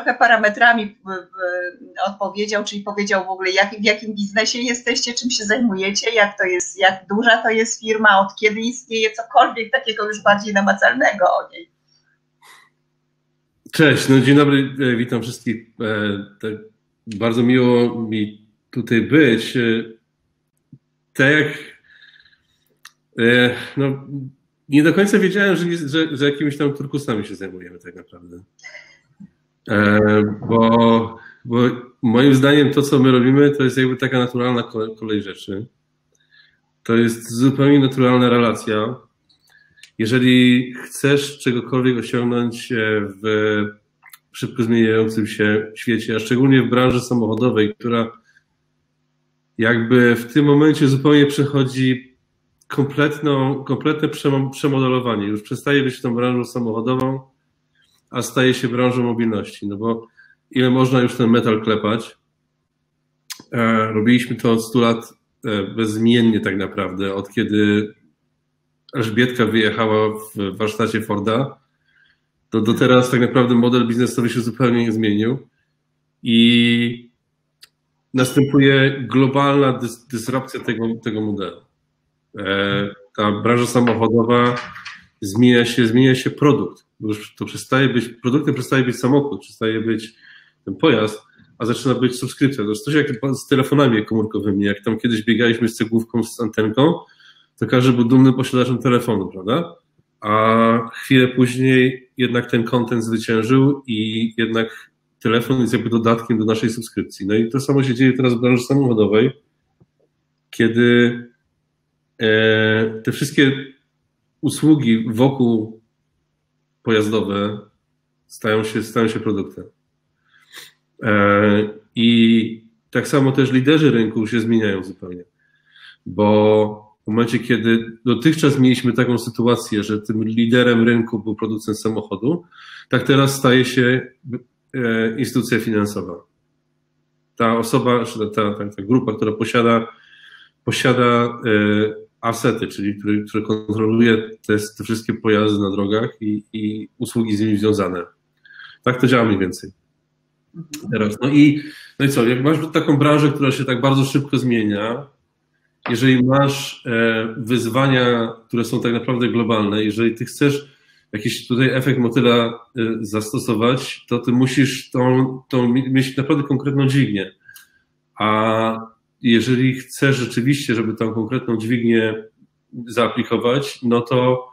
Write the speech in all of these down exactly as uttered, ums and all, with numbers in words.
trochę parametrami odpowiedział, czyli powiedział w ogóle, jak, w jakim biznesie jesteście, czym się zajmujecie, jak to jest, jak duża to jest firma, od kiedy istnieje, cokolwiek takiego już bardziej namacalnego o niej. Cześć, no dzień dobry, witam wszystkich. Bardzo miło mi tutaj być. Tak jak no, nie do końca wiedziałem, że, że, że jakimiś tam turkusami się zajmujemy tak naprawdę. Bo, bo moim zdaniem to, co my robimy, to jest jakby taka naturalna kolej rzeczy. To jest zupełnie naturalna relacja. Jeżeli chcesz czegokolwiek osiągnąć w szybko zmieniającym się świecie, a szczególnie w branży samochodowej, która jakby w tym momencie zupełnie przechodzi kompletną, kompletne przemodelowanie. Już przestaje być tą branżą samochodową, a staje się branżą mobilności. No bo ile można już ten metal klepać? Robiliśmy to od stu lat bezmiennie tak naprawdę, od kiedy Elżbietka wyjechała w warsztacie Forda, to do teraz tak naprawdę model biznesowy się zupełnie nie zmienił i następuje globalna dys- dysrupcja tego, tego modelu. E, ta branża samochodowa zmienia się, zmienia się produkt. Już to przestaje być, produktem przestaje być samochód, przestaje być ten pojazd, a zaczyna być subskrypcja. To jest coś jak z telefonami komórkowymi, jak tam kiedyś biegaliśmy z cegłówką, z antenką, to każdy był dumnym posiadaczem telefonu, prawda? A chwilę później jednak ten content zwyciężył i jednak telefon jest jakby dodatkiem do naszej subskrypcji. No i to samo się dzieje teraz w branży samochodowej, kiedy te wszystkie usługi wokół pojazdowe stają się, stają się produktem. I tak samo też liderzy rynku się zmieniają zupełnie, bo w momencie, kiedy dotychczas mieliśmy taką sytuację, że tym liderem rynku był producent samochodu, tak teraz staje się instytucja finansowa. Ta osoba, ta, ta, ta grupa, która posiada, posiada asety, czyli który, który kontroluje te, te wszystkie pojazdy na drogach i, i usługi z nimi związane. Tak to działa mniej więcej teraz. No i, no i co, jak masz taką branżę, która się tak bardzo szybko zmienia, jeżeli masz wyzwania, które są tak naprawdę globalne, jeżeli ty chcesz jakiś tutaj efekt motyla zastosować, to ty musisz tą, tą mieć naprawdę konkretną dźwignię. A jeżeli chcesz rzeczywiście, żeby tą konkretną dźwignię zaaplikować, no to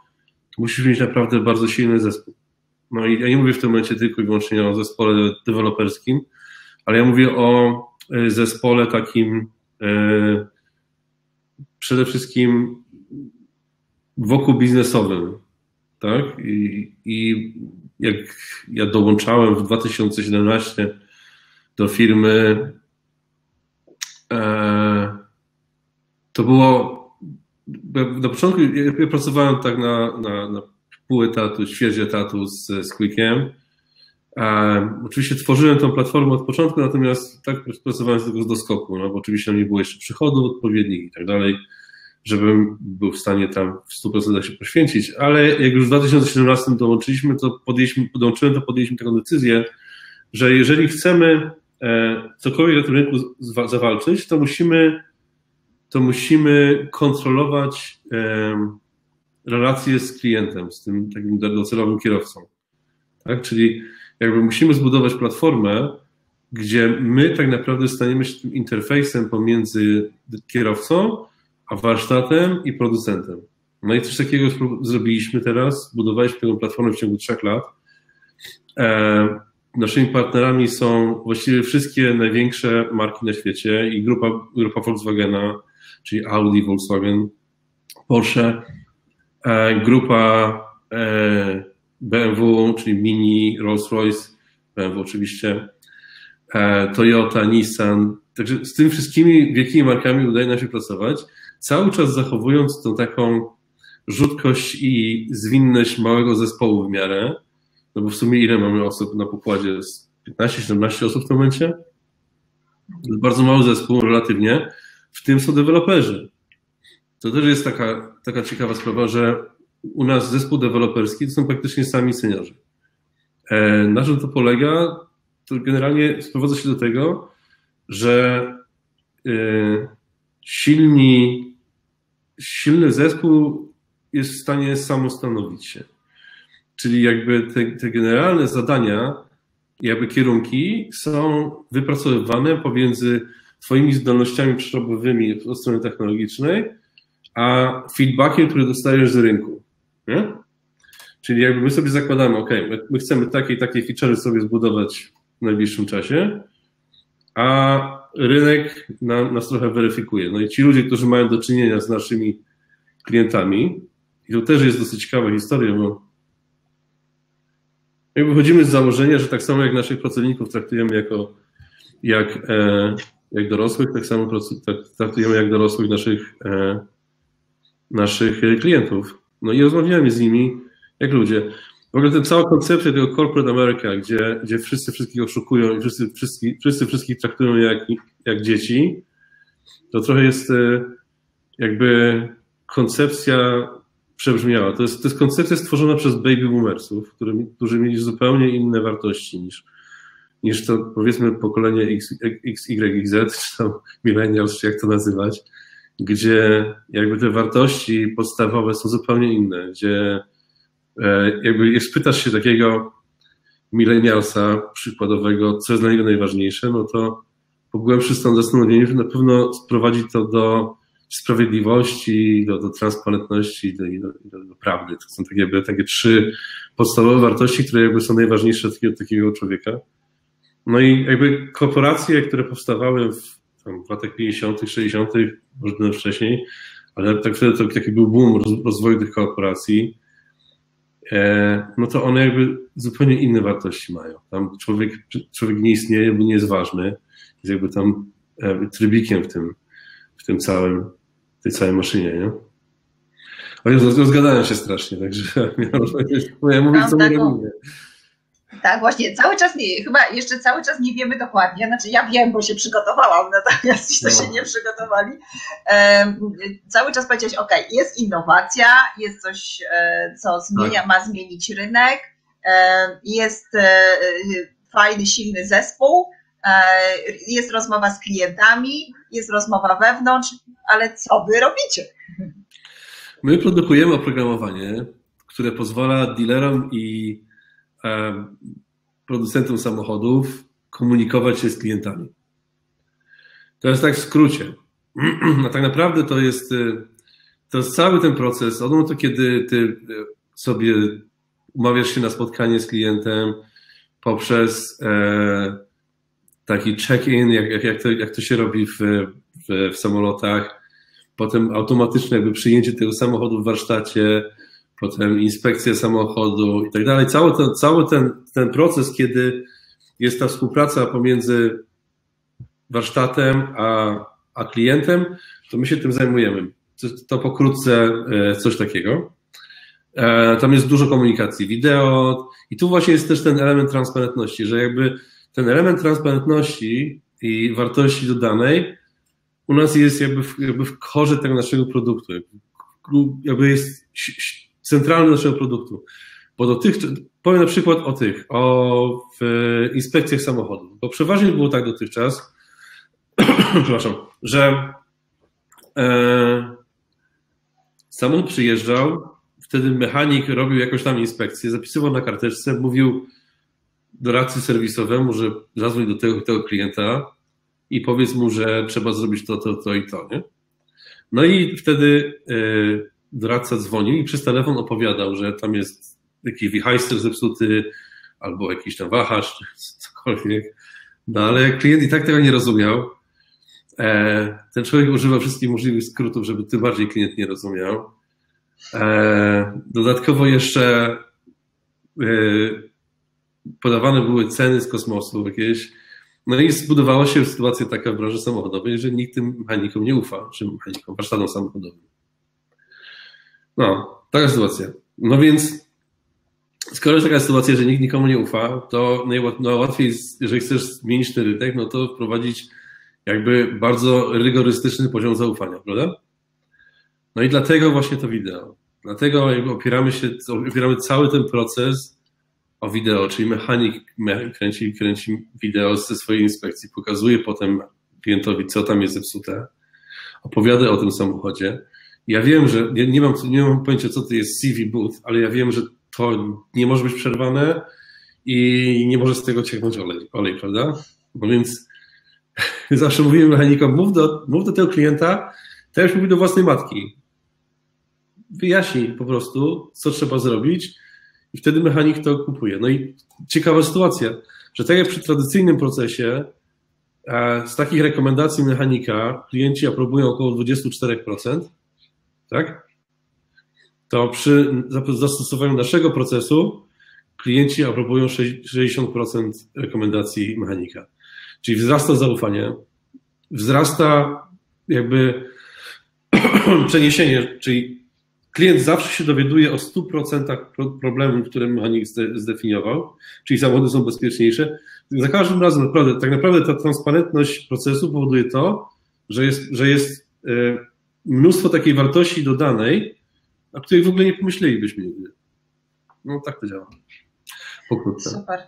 musisz mieć naprawdę bardzo silny zespół. No i ja nie mówię w tym momencie tylko i wyłącznie o zespole deweloperskim, ale ja mówię o zespole takim przede wszystkim wokół biznesowym, tak? I, I jak ja dołączałem w dwa tysiące siedemnastym do firmy, e, to było, na początku ja pracowałem tak na, na, na pół etatu, ćwierć etatu z, z Quikiem. E, oczywiście tworzyłem tą platformę od początku, natomiast tak pracowałem tylko z doskoku, no bo oczywiście nie było jeszcze przychodów odpowiednich i tak dalej, żebym był w stanie tam w stu procentach się poświęcić, ale jak już w dwa tysiące siedemnastym dołączyliśmy, to podjęliśmy, dołączyłem, to podjęliśmy taką decyzję, że jeżeli chcemy e, cokolwiek na tym rynku zwa, zawalczyć, to musimy, to musimy kontrolować e, relacje z klientem, z tym takim docelowym kierowcą, tak? Czyli jakby musimy zbudować platformę, gdzie my tak naprawdę staniemy się tym interfejsem pomiędzy kierowcą a warsztatem i producentem. No i coś takiego zrobiliśmy teraz, zbudowaliśmy tę platformę w ciągu trzech lat. E, naszymi partnerami są właściwie wszystkie największe marki na świecie i grupa, grupa Volkswagena, czyli Audi, Volkswagen, Porsche, e, grupa e, B M W, czyli Mini, Rolls-Royce, B M W oczywiście, Toyota, Nissan. Także z tymi wszystkimi wielkimi markami udaje nam się pracować, cały czas zachowując tą taką rzutkość i zwinność małego zespołu w miarę, no bo w sumie ile mamy osób na pokładzie? piętnaście siedemnaście osób w tym momencie? To jest bardzo mały zespół relatywnie, w tym są deweloperzy. To też jest taka, taka ciekawa sprawa, że u nas zespół deweloperski to są praktycznie sami seniorzy. Na czym to polega? to generalnie sprowadza się do tego, że yy, silni, silny zespół jest w stanie samostanowić się. Czyli jakby te, te generalne zadania, jakby kierunki są wypracowywane pomiędzy twoimi zdolnościami przerobowymi od strony technologicznej, a feedbackiem, który dostajesz z rynku. Nie? Czyli jakby my sobie zakładamy, ok, my, my chcemy takie i takie feature sobie zbudować w najbliższym czasie, a rynek na, nas trochę weryfikuje. No i ci ludzie, którzy mają do czynienia z naszymi klientami, i to też jest dosyć ciekawa historia, bo jakby wychodzimy z założenia, że tak samo jak naszych pracowników traktujemy jako jak, e, jak dorosłych, tak samo traktujemy jak dorosłych naszych, e, naszych klientów. No i rozmawiamy z nimi jak ludzie. W ogóle ta cała koncepcja tego corporate America, gdzie, gdzie wszyscy wszystkich oszukują i wszyscy, wszyscy, wszyscy wszystkich traktują jak, jak dzieci, to trochę jest e, jakby koncepcja przebrzmiała. To jest, to jest koncepcja stworzona przez baby boomersów, którzy, którzy mieli zupełnie inne wartości niż, niż to powiedzmy pokolenie X, X, Y, Z, czy tam millennials, czy jak to nazywać, gdzie jakby te wartości podstawowe są zupełnie inne, gdzie jakby jak spytasz się takiego millennialsa przykładowego, co jest dla niego najważniejsze, no to po głębszym zastanowieniu, że na pewno sprowadzi to do sprawiedliwości, do, do transparentności, do, do, do prawdy. To są takie, jakby, takie trzy podstawowe wartości, które jakby są najważniejsze dla takiego, takiego człowieka. No i jakby korporacje, które powstawały w, tam, w latach pięćdziesiątych, sześćdziesiątych, może nawet wcześniej, ale tak wtedy to taki był boom rozwoju tych korporacji, e, no to one jakby zupełnie inne wartości mają. Tam człowiek, człowiek nie istnieje, bo nie jest ważny, jest jakby tam e, trybikiem w tym, w tym całym tej całej maszynie, nie? O Jezu, rozgadałem się strasznie, także ja mówię, co mówię, mówię. Tak, właśnie, cały czas nie, chyba jeszcze cały czas nie wiemy dokładnie, znaczy ja wiem, bo się przygotowałam, natomiast ci to no. się nie przygotowali. Um, cały czas powiedziałeś, ok, jest innowacja, jest coś, co zmienia, tak. ma zmienić rynek, jest fajny, silny zespół, jest rozmowa z klientami, jest rozmowa wewnątrz, ale co wy robicie? My produkujemy oprogramowanie, które pozwala dealerom i e, producentom samochodów komunikować się z klientami. To jest tak w skrócie. A tak naprawdę to jest, to jest cały ten proces, od momentu, kiedy ty sobie umawiasz się na spotkanie z klientem poprzez e, taki check-in, jak, jak, jak, to, jak to się robi w, w, w samolotach, potem automatyczne jakby przyjęcie tego samochodu w warsztacie, potem inspekcja samochodu i tak dalej. Cały, ten, cały ten, ten proces, kiedy jest ta współpraca pomiędzy warsztatem a, a klientem, to my się tym zajmujemy. To, to pokrótce coś takiego. Tam jest dużo komunikacji wideo i tu właśnie jest też ten element transparentności, że jakby ten element transparentności i wartości dodanej u nas jest jakby w, jakby w korze tego naszego produktu. Jakby jest centralny naszego produktu. Bo do tych, powiem na przykład o tych, o w inspekcjach samochodów. Bo przeważnie było tak dotychczas, przepraszam, że e, samochód przyjeżdżał, wtedy mechanik robił jakąś tam inspekcję, zapisywał na karteczce, mówił doradcy serwisowemu, że zadzwoń do tego, tego klienta i powiedz mu, że trzeba zrobić to, to, to i to, nie? No i wtedy yy, doradca dzwonił i przez telefon opowiadał, że tam jest jakiś wichajster zepsuty albo jakiś tam wachlarz, cokolwiek. No ale klient i tak tego nie rozumiał. E, ten człowiek używa wszystkich możliwych skrótów, żeby tym bardziej klient nie rozumiał. E, dodatkowo jeszcze yy, podawane były ceny z kosmosu jakieś. No i zbudowała się sytuacja taka w branży samochodowej, że nikt tym mechanikom nie ufa, czy mechanikom, warsztatom samochodowym. No, taka sytuacja. No więc, skoro jest taka sytuacja, że nikt nikomu nie ufa, to najłatwiej, jeżeli chcesz zmienić ten rynek, no to wprowadzić jakby bardzo rygorystyczny poziom zaufania, prawda? No i dlatego właśnie to wideo. Dlatego opieramy się, opieramy cały ten proces o wideo, czyli mechanik kręci, kręci wideo ze swojej inspekcji, pokazuje potem klientowi, co tam jest zepsute, opowiada o tym samochodzie. Ja wiem, że ja nie, mam, nie mam pojęcia, co to jest C V booth, ale ja wiem, że to nie może być przerwane i nie może z tego cieknąć olej, olej, prawda? No więc zawsze mówimy mechanikom, mów do, mów do tego klienta, też mówi do własnej matki. Wyjaśnij po prostu, co trzeba zrobić i wtedy mechanik to kupuje. No i ciekawa sytuacja, że tak jak przy tradycyjnym procesie, z takich rekomendacji mechanika klienci aprobują około dwadzieścia cztery procent, tak? To przy zastosowaniu naszego procesu klienci aprobują sześćdziesiąt procent rekomendacji mechanika. Czyli wzrasta zaufanie, wzrasta jakby przeniesienie, czyli klient zawsze się dowiaduje o stu procentach problemów, które mechanik zdefiniował, czyli samochody są bezpieczniejsze. Za każdym razem naprawdę, tak naprawdę ta transparentność procesu powoduje to, że jest, że jest mnóstwo takiej wartości dodanej, o której w ogóle nie pomyślelibyśmy nigdy. No tak to działa. Pokrótce. Super.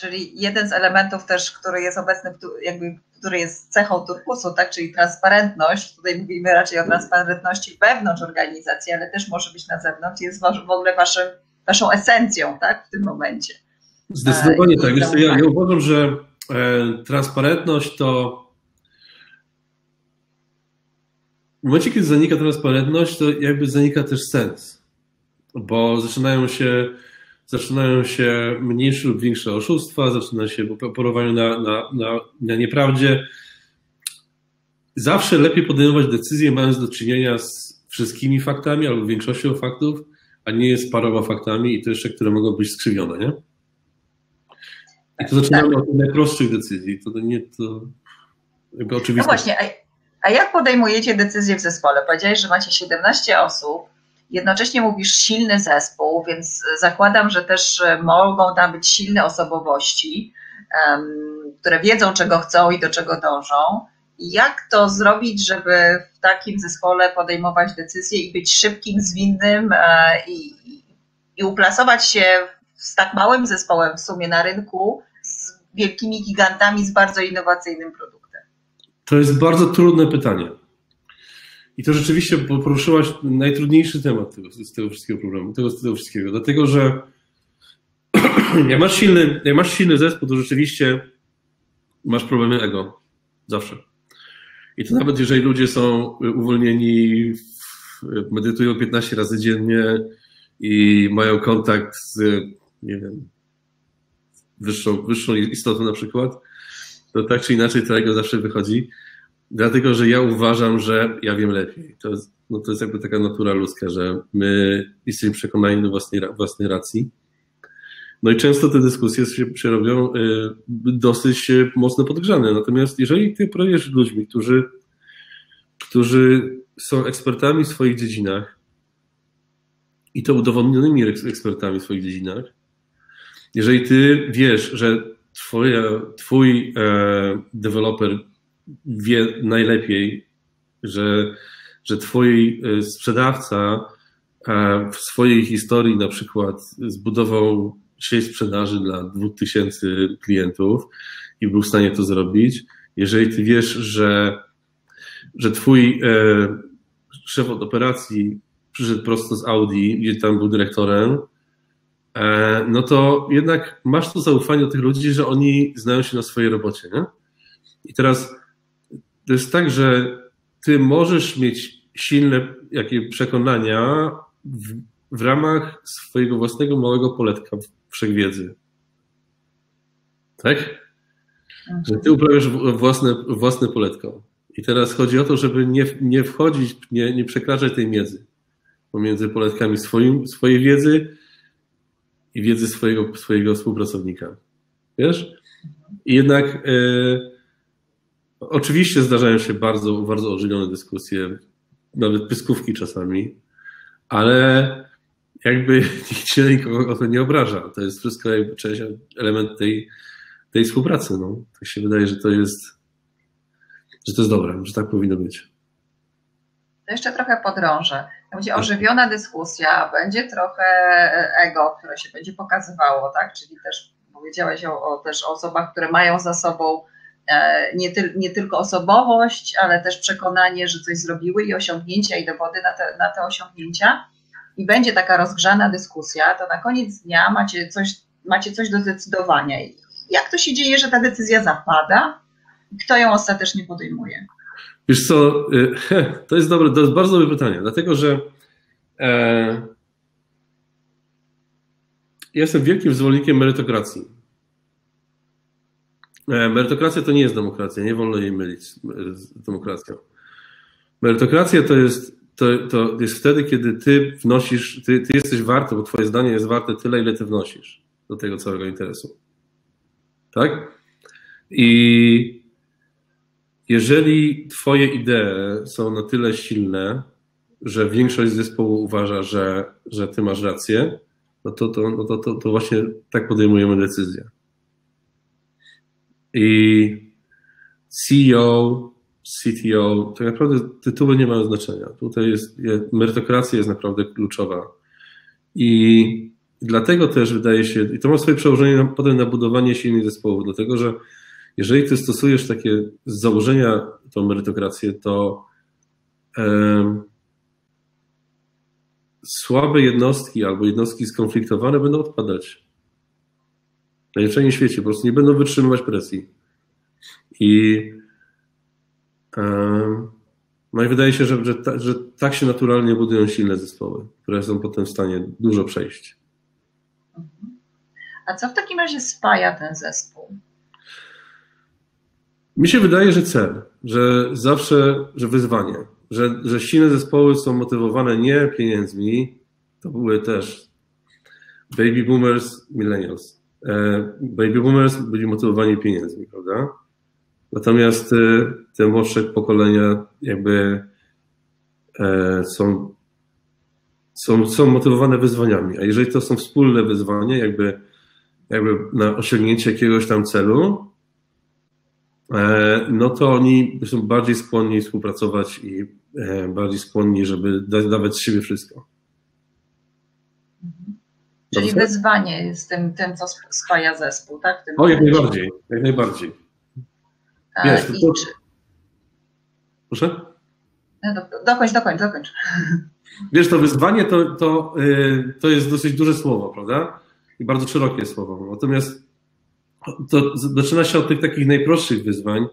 Czyli jeden z elementów też, który jest obecny, jakby, który jest cechą Turkusu, tak, czyli transparentność, tutaj mówimy raczej o transparentności wewnątrz organizacji, ale też może być na zewnątrz, jest w ogóle waszym, waszą esencją, tak, w tym momencie. Zdecydowanie tak. Wiesz, ja, ja uważam, że e, transparentność to w momencie, kiedy zanika transparentność, to jakby zanika też sens, bo zaczynają się Zaczynają się mniejsze lub większe oszustwa, zaczyna się operowanie na, na, na, na nieprawdzie. Zawsze lepiej podejmować decyzje, mając do czynienia z wszystkimi faktami albo większością faktów, a nie z paroma faktami i to jeszcze, które mogą być skrzywione, nie? I to zaczynamy od najprostszych decyzji. To nie to jakby oczywiste. No właśnie, a, a jak podejmujecie decyzje w zespole? Powiedziałeś, że macie siedemnaście osób. Jednocześnie mówisz silny zespół, więc zakładam, że też mogą tam być silne osobowości, um, które wiedzą, czego chcą i do czego dążą. Jak to zrobić, żeby w takim zespole podejmować decyzje i być szybkim, zwinnym e, i, i uplasować się z tak małym zespołem w sumie na rynku z wielkimi gigantami, z bardzo innowacyjnym produktem? To jest bardzo trudne pytanie. I to rzeczywiście poruszyłaś najtrudniejszy temat tego, z tego wszystkiego problemu, tego, z tego wszystkiego, dlatego że jak masz silny, jak masz silny zespół, to rzeczywiście masz problemy ego, zawsze. I to nawet jeżeli ludzie są uwolnieni, medytują piętnaście razy dziennie i mają kontakt z, nie wiem, wyższą, wyższą istotą na przykład, to tak czy inaczej to ego zawsze wychodzi. Dlatego, że ja uważam, że ja wiem lepiej. To jest, no to jest jakby taka natura ludzka, że my jesteśmy przekonani do własnej, własnej racji. No i często te dyskusje się, się robią y, dosyć mocno podgrzane. Natomiast jeżeli ty pracujesz z ludźmi, którzy, którzy są ekspertami w swoich dziedzinach i to udowodnionymi ekspertami w swoich dziedzinach, jeżeli ty wiesz, że twoja, twój e, deweloper wie najlepiej, że, że twój sprzedawca w swojej historii na przykład zbudował sieć sprzedaży dla dwóch tysięcy klientów i był w stanie to zrobić. Jeżeli ty wiesz, że, że twój szef od operacji przyszedł prosto z Audi, gdzie tam był dyrektorem, no to jednak masz to zaufanie do tych ludzi, że oni znają się na swojej robocie, nie? I teraz to jest tak, że ty możesz mieć silne jakie przekonania w, w ramach swojego własnego małego poletka wszechwiedzy. Tak? Że ty uprawiasz własne, własne poletko. I teraz chodzi o to, żeby nie, nie wchodzić, nie, nie przekraczać tej miedzy pomiędzy poletkami swoim, swojej wiedzy i wiedzy swojego, swojego współpracownika. Wiesz? I jednak... Yy, Oczywiście zdarzają się bardzo, bardzo ożywione dyskusje, nawet pyskówki czasami, ale jakby nikt się nikogo o to nie obraża. To jest wszystko jakby część, element tej, tej współpracy. No. Tak się wydaje, że to jest, że to jest dobre, że tak powinno być. no jeszcze trochę podrążę. Będzie ożywiona dyskusja, będzie trochę ego, które się będzie pokazywało, tak? Czyli też powiedziałeś o, o, też o osobach, które mają za sobą nie, ty, nie tylko osobowość, ale też przekonanie, że coś zrobiły i osiągnięcia i dowody na te, na te osiągnięcia. I będzie taka rozgrzana dyskusja, to na koniec dnia macie coś, macie coś do zdecydowania. Jak to się dzieje, że ta decyzja zapada i kto ją ostatecznie podejmuje? Wiesz co, to jest dobre, to jest bardzo dobre pytanie, dlatego że e, ja jestem wielkim zwolennikiem merytokracji. E, merytokracja to nie jest demokracja, nie wolno jej mylić z demokracją. Merytokracja to jest, to, to jest wtedy, kiedy ty wnosisz, ty, ty jesteś warty, bo twoje zdanie jest warte tyle, ile ty wnosisz do tego całego interesu. Tak? I jeżeli twoje idee są na tyle silne, że większość zespołu uważa, że, że ty masz rację, no to, to, no to, to, to właśnie tak podejmujemy decyzję. I C E O, C T O, tak naprawdę tytuły nie mają znaczenia. Tutaj jest, merytokracja jest naprawdę kluczowa. I dlatego też wydaje się, i to ma swoje przełożenie na, potem na budowanie silnych zespołów, dlatego że jeżeli ty stosujesz takie z założenia tą merytokrację, to um, słabe jednostki albo jednostki skonfliktowane będą odpadać. Na najlepszym świecie po prostu nie będą wytrzymywać presji. I, um, no i wydaje się, że, że, ta, że tak się naturalnie budują silne zespoły, które są potem w stanie dużo przejść. A co w takim razie spaja ten zespół? Mi się wydaje, że cel, że zawsze, że wyzwanie, że, że silne zespoły są motywowane nie pieniędzmi, to były też baby boomers, millennials. Baby boomers byli motywowani pieniędzmi, prawda? Natomiast te młodsze pokolenia jakby są, są, są motywowane wyzwaniami, a jeżeli to są wspólne wyzwania, jakby, jakby na osiągnięcie jakiegoś tam celu, no to oni są bardziej skłonni współpracować i bardziej skłonni, żeby dawać z siebie wszystko. Mhm. Czyli wyzwanie jest tym, tym, co spaja zespół, tak? O, jak najbardziej, jak najbardziej. A, Wiesz, to to... Czy... Proszę? No, do, dokończ, dokończ, dokończ. Wiesz, to wyzwanie to, to, to jest dosyć duże słowo, prawda? I bardzo szerokie słowo. Natomiast to zaczyna się od tych takich najprostszych wyzwań,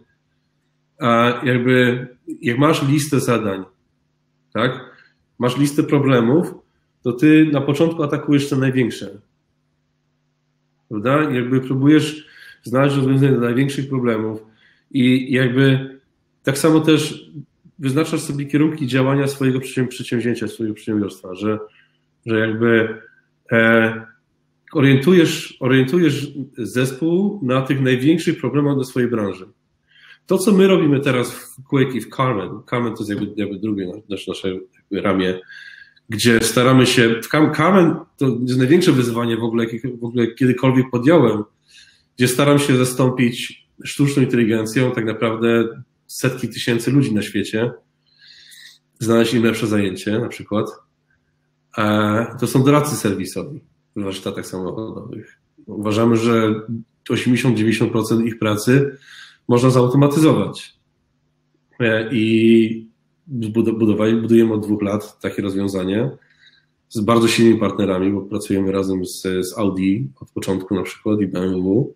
a jakby jak masz listę zadań, tak? Masz listę problemów, to ty na początku atakujesz te największe, prawda? Jakby próbujesz znaleźć rozwiązanie do największych problemów i jakby tak samo też wyznaczasz sobie kierunki działania swojego przedsięwzięcia, swojego przedsiębiorstwa, że, że jakby e, Orientujesz, orientujesz zespół na tych największych problemach do swojej branży. To, co my robimy teraz w Quik i w Carman, Carman to jest jakby, jakby drugie nasze, nasze jakby ramię, gdzie staramy się, w Carman to jest największe wyzwanie w ogóle, jakie w ogóle kiedykolwiek podjąłem, gdzie staram się zastąpić sztuczną inteligencją tak naprawdę setki tysięcy ludzi na świecie, znaleźć im lepsze zajęcie na przykład. To są doradcy serwisowi w warsztatach samochodowych. Uważamy, że osiemdziesiąt do dziewięćdziesięciu procent ich pracy można zautomatyzować. I budujemy od dwóch lat takie rozwiązanie z bardzo silnymi partnerami, bo pracujemy razem z, z Audi od początku na przykład i B M W.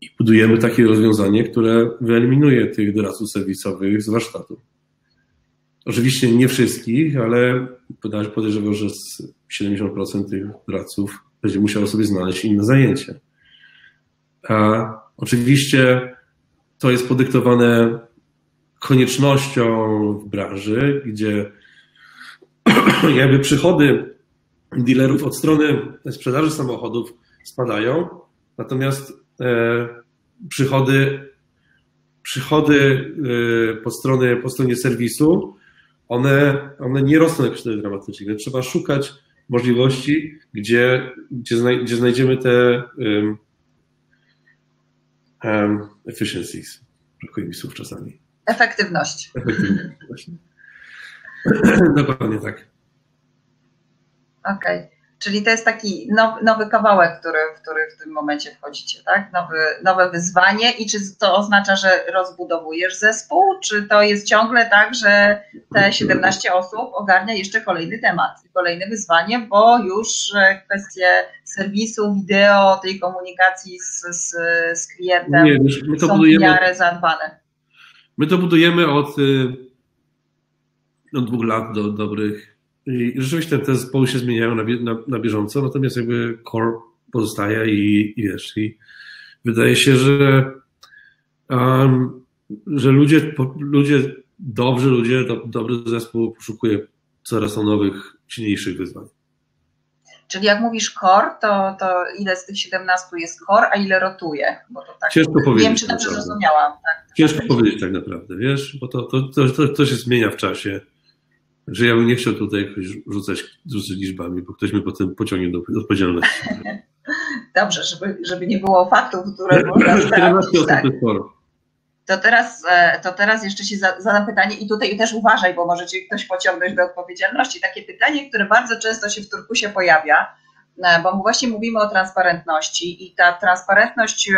I budujemy takie rozwiązanie, które wyeliminuje tych doradców serwisowych z warsztatu. Oczywiście nie wszystkich, ale podejrzewam, że siedemdziesiąt procent tych doradców będzie musiało sobie znaleźć inne zajęcie. A oczywiście to jest podyktowane koniecznością w branży, gdzie jakby przychody dealerów od strony sprzedaży samochodów spadają, natomiast e, przychody, przychody e, po stronie, po stronie serwisu One, one nie rosną jakoś dramatycznie, więc trzeba szukać możliwości, gdzie, gdzie, znaj, gdzie znajdziemy te um, um, efficiencies. Brakuje mi słów czasami. Efektywność. Efektywność. Dokładnie tak. Okej. Okay. Czyli to jest taki now, nowy kawałek, który, który w tym momencie wchodzicie, tak? Nowy, nowe wyzwanie i czy to oznacza, że rozbudowujesz zespół, czy to jest ciągle tak, że te siedemnaście osób ogarnia jeszcze kolejny temat, kolejne wyzwanie, bo już kwestie serwisu, wideo, tej komunikacji z, z, z klientem Nie, my to są budujemy, w miarę zadbane. My to budujemy od, od dwóch lat do dobrych. I rzeczywiście te zespoły się zmieniają na, na, na bieżąco, natomiast jakby core pozostaje i, i wiesz, i wydaje się, że, um, że ludzie, po, ludzie, dobrzy ludzie, do, dobry zespół poszukuje coraz nowych, silniejszych wyzwań. Czyli jak mówisz core, to, to ile z tych siedemnastu jest core, a ile rotuje? Bo to tak, ciężko nie powiedzieć. Wiem, czy dobrze zrozumiałam. Tak? Ciężko tak powiedzieć tak naprawdę, wiesz, bo to, to, to, to, to się zmienia w czasie. Że ja bym nie chciał tutaj jakoś rzucać, rzucać liczbami, bo ktoś mnie potem pociągnie do odpowiedzialności. Dobrze, żeby, żeby nie było faktów, które można sprawdzić. Tak. To, teraz, to teraz jeszcze się zadam pytanie i tutaj też uważaj, bo możecie ktoś pociągnąć do odpowiedzialności. Takie pytanie, które bardzo często się w Turkusie pojawia, bo właśnie mówimy o transparentności i ta transparentność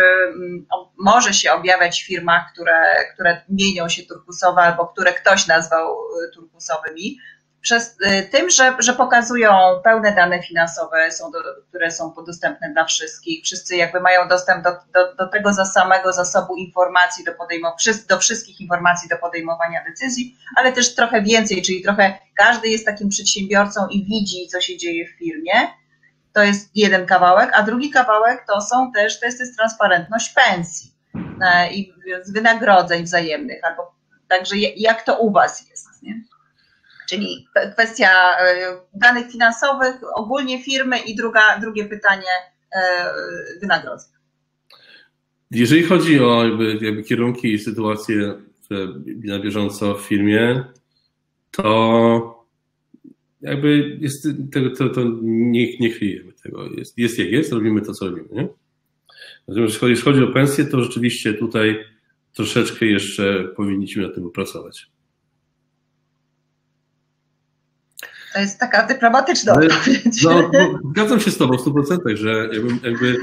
może się objawiać w firmach, które, które mienią się turkusowe albo które ktoś nazwał turkusowymi, przez tym, że, że pokazują pełne dane finansowe, są do, które są dostępne dla wszystkich, wszyscy jakby mają dostęp do, do, do tego samego zasobu informacji, do, podejmow- do wszystkich informacji do podejmowania decyzji, ale też trochę więcej, czyli trochę każdy jest takim przedsiębiorcą i widzi, co się dzieje w firmie. To jest jeden kawałek, a drugi kawałek to są też, to jest, to jest transparentność pensji i wynagrodzeń wzajemnych, albo także jak to u was jest, nie? Czyli kwestia danych finansowych, ogólnie firmy i druga, drugie pytanie wynagrodzeń. Jeżeli chodzi o jakby, jakby kierunki i sytuację na bieżąco w firmie, to jakby jest, to, to, to nie, nie chwijemy tego, jest, jest jak jest, robimy to, co robimy, nie? Natomiast jeśli chodzi o pensję, to rzeczywiście tutaj troszeczkę jeszcze powinniśmy nad tym popracować. To jest taka dyplomatyczna odpowiedź. No, zgadzam się z tobą w stu procentach, że jakby, jakby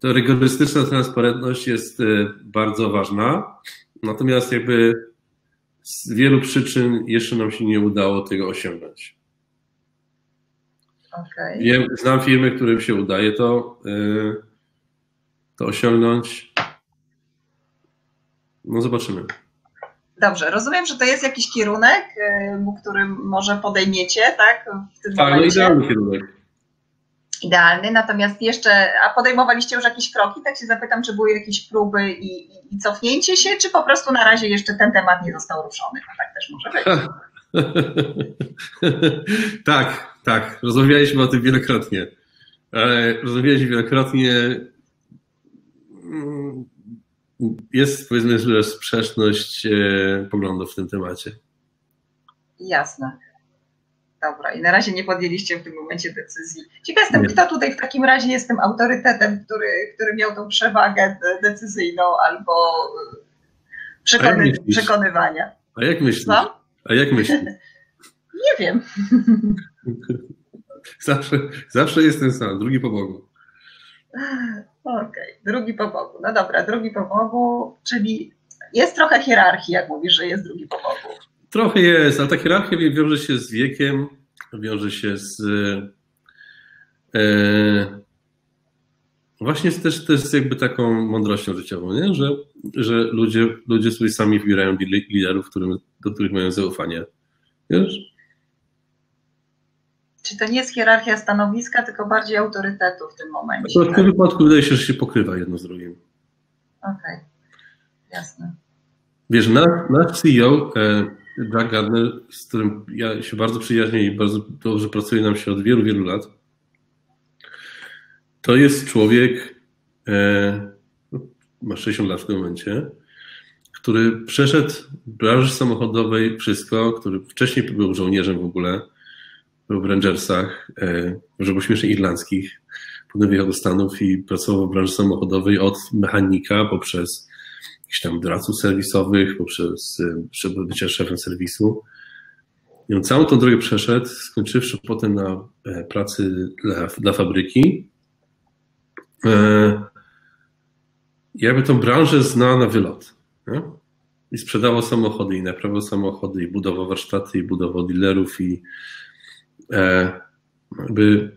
to rygorystyczna transparentność jest bardzo ważna, natomiast jakby z wielu przyczyn jeszcze nam się nie udało tego osiągnąć. Okay. Wiem, znam firmy, którym się udaje to, yy, to osiągnąć. No zobaczymy. Dobrze, rozumiem, że to jest jakiś kierunek, yy, który może podejmiecie, tak? W tym tak, no idealny kierunek. Idealny, natomiast jeszcze, a podejmowaliście już jakieś kroki, tak się zapytam, czy były jakieś próby i, i cofnięcie się, czy po prostu na razie jeszcze ten temat nie został ruszony? No tak też może być. Tak. Tak, rozmawialiśmy o tym wielokrotnie. Rozmawialiśmy wielokrotnie. Jest, powiedzmy, sprzeczność poglądów w tym temacie. Jasne. Dobra, i na razie nie podjęliście w tym momencie decyzji. Ciekaw jestem, kto tutaj w takim razie jest tym autorytetem, który, który miał tą przewagę decyzyjną albo przekony, A przekonywania. A jak myślisz? Co? A jak myślisz? Nie wiem. Zawsze, zawsze jest ten sam, drugi po Bogu. Okej, okay, drugi po Bogu. No dobra, drugi po Bogu, czyli jest trochę hierarchii, jak mówisz, że jest drugi po Bogu. Trochę jest, ale ta hierarchia wiąże się z wiekiem, wiąże się z... E, właśnie z też, też jakby taką mądrością życiową, nie? Że, że ludzie, ludzie sobie sami wybierają liderów, którym, do których mają zaufanie. Wiesz? Czy to nie jest hierarchia stanowiska, tylko bardziej autorytetu w tym momencie? W tym tak? wypadku wydaje się, że się pokrywa jedno z drugim. Okej, okay. Jasne. Wiesz, nasz C E O, Doug Gardner, z którym ja się bardzo przyjaźnię i bardzo dobrze pracuje nam się od wielu, wielu lat, to jest człowiek, ma sześćdziesiąt lat w tym momencie, który przeszedł w branży samochodowej wszystko, który wcześniej był żołnierzem w ogóle, był w Rangersach, może był śmiesznie irlandzkich, potem wyjechał do Stanów i pracował w branży samochodowej od mechanika poprzez jakichś tam doradców serwisowych, poprzez bycie szefem serwisu. I on całą tą drogę przeszedł, skończywszy potem na pracy dla, dla fabryki. Jakby tą branżę znał na wylot. Nie? I sprzedawał samochody, i naprawiał samochody, i budował warsztaty, i budował dealerów, i jakby...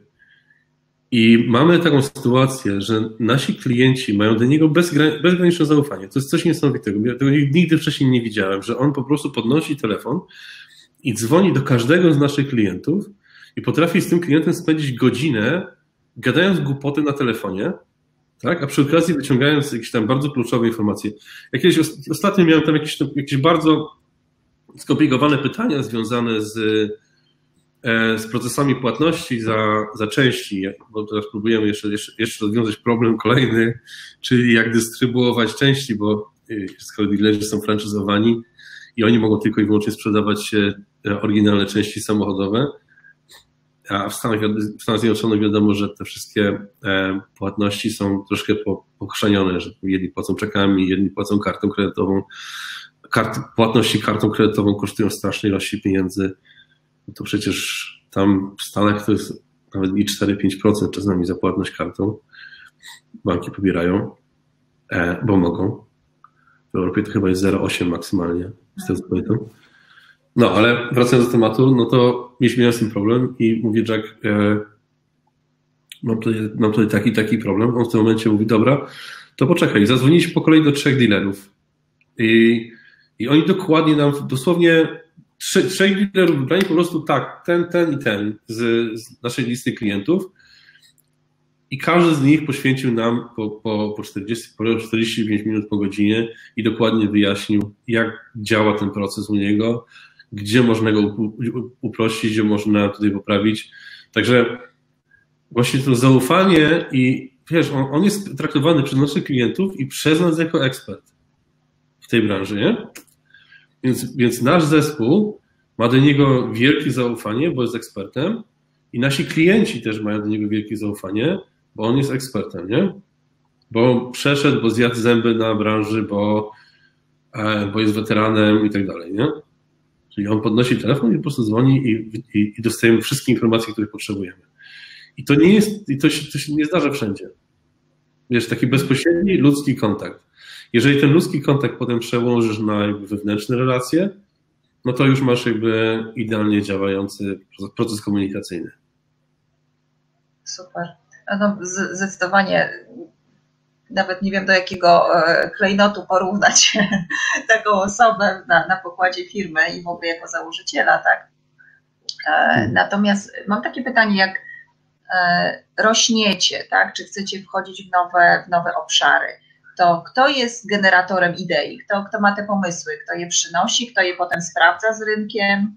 I mamy taką sytuację, że nasi klienci mają do niego bezgra- bezgraniczne zaufanie. To jest coś niesamowitego. Ja tego nigdy wcześniej nie widziałem, że on po prostu podnosi telefon i dzwoni do każdego z naszych klientów i potrafi z tym klientem spędzić godzinę, gadając głupoty na telefonie, tak? A przy okazji wyciągając jakieś tam bardzo kluczowe informacje. Ja kiedyś ostatnio miałem tam jakieś, jakieś bardzo skomplikowane pytania związane z... z procesami płatności za, za części, bo teraz próbujemy jeszcze, jeszcze, jeszcze rozwiązać problem kolejny, czyli jak dystrybuować części, bo skoro dealerzy są franczyzowani i oni mogą tylko i wyłącznie sprzedawać oryginalne części samochodowe, a w Stanach, w Stanach Zjednoczonych wiadomo, że te wszystkie płatności są troszkę pokrzanione, że jedni płacą czekami, jedni płacą kartą kredytową. Kart, płatności kartą kredytową kosztują strasznej ilości pieniędzy. To przecież tam w Stanach to jest nawet i cztery do pięciu procent czasami za płatność kartą. Banki pobierają, bo mogą. W Europie to chyba jest zero przecinek osiem maksymalnie, z tego co pamiętam. No, ale wracając do tematu, no to mieliśmy z tym problem i mówię, Jack, mam tutaj, mam tutaj taki, taki problem. On w tym momencie mówi, dobra, to poczekaj. Zadzwoniliśmy po kolei do trzech dealerów i, i oni dokładnie nam dosłownie trzech liderów wybrali po prostu tak, ten, ten i ten z, z naszej listy klientów i każdy z nich poświęcił nam po, po, po, czterdzieści, po czterdzieści pięć minut, po godzinie i dokładnie wyjaśnił, jak działa ten proces u niego, gdzie można go uprościć, gdzie można tutaj poprawić. Także właśnie to zaufanie i wiesz, on, on jest traktowany przez naszych klientów i przez nas jako ekspert w tej branży, nie? Więc, więc nasz zespół ma do niego wielkie zaufanie, bo jest ekspertem i nasi klienci też mają do niego wielkie zaufanie, bo on jest ekspertem, nie? Bo przeszedł, bo zjadł zęby na branży, bo, bo jest weteranem i tak dalej, nie? Czyli on podnosi telefon i po prostu dzwoni i, i, i dostajemy wszystkie informacje, których potrzebujemy. I to nie jest, i to się, to się nie zdarza wszędzie. Wiesz, taki bezpośredni ludzki kontakt. Jeżeli ten ludzki kontakt potem przełożysz na wewnętrzne relacje, no to już masz jakby idealnie działający proces komunikacyjny. Super. No, zdecydowanie nawet nie wiem, do jakiego klejnotu porównać taką osobę na, na pokładzie firmy i w ogóle jako założyciela, tak? Natomiast mam takie pytanie, jak rośniecie, tak? Czy chcecie wchodzić w nowe, w nowe obszary? To kto jest generatorem idei, kto, kto ma te pomysły, kto je przynosi, kto je potem sprawdza z rynkiem?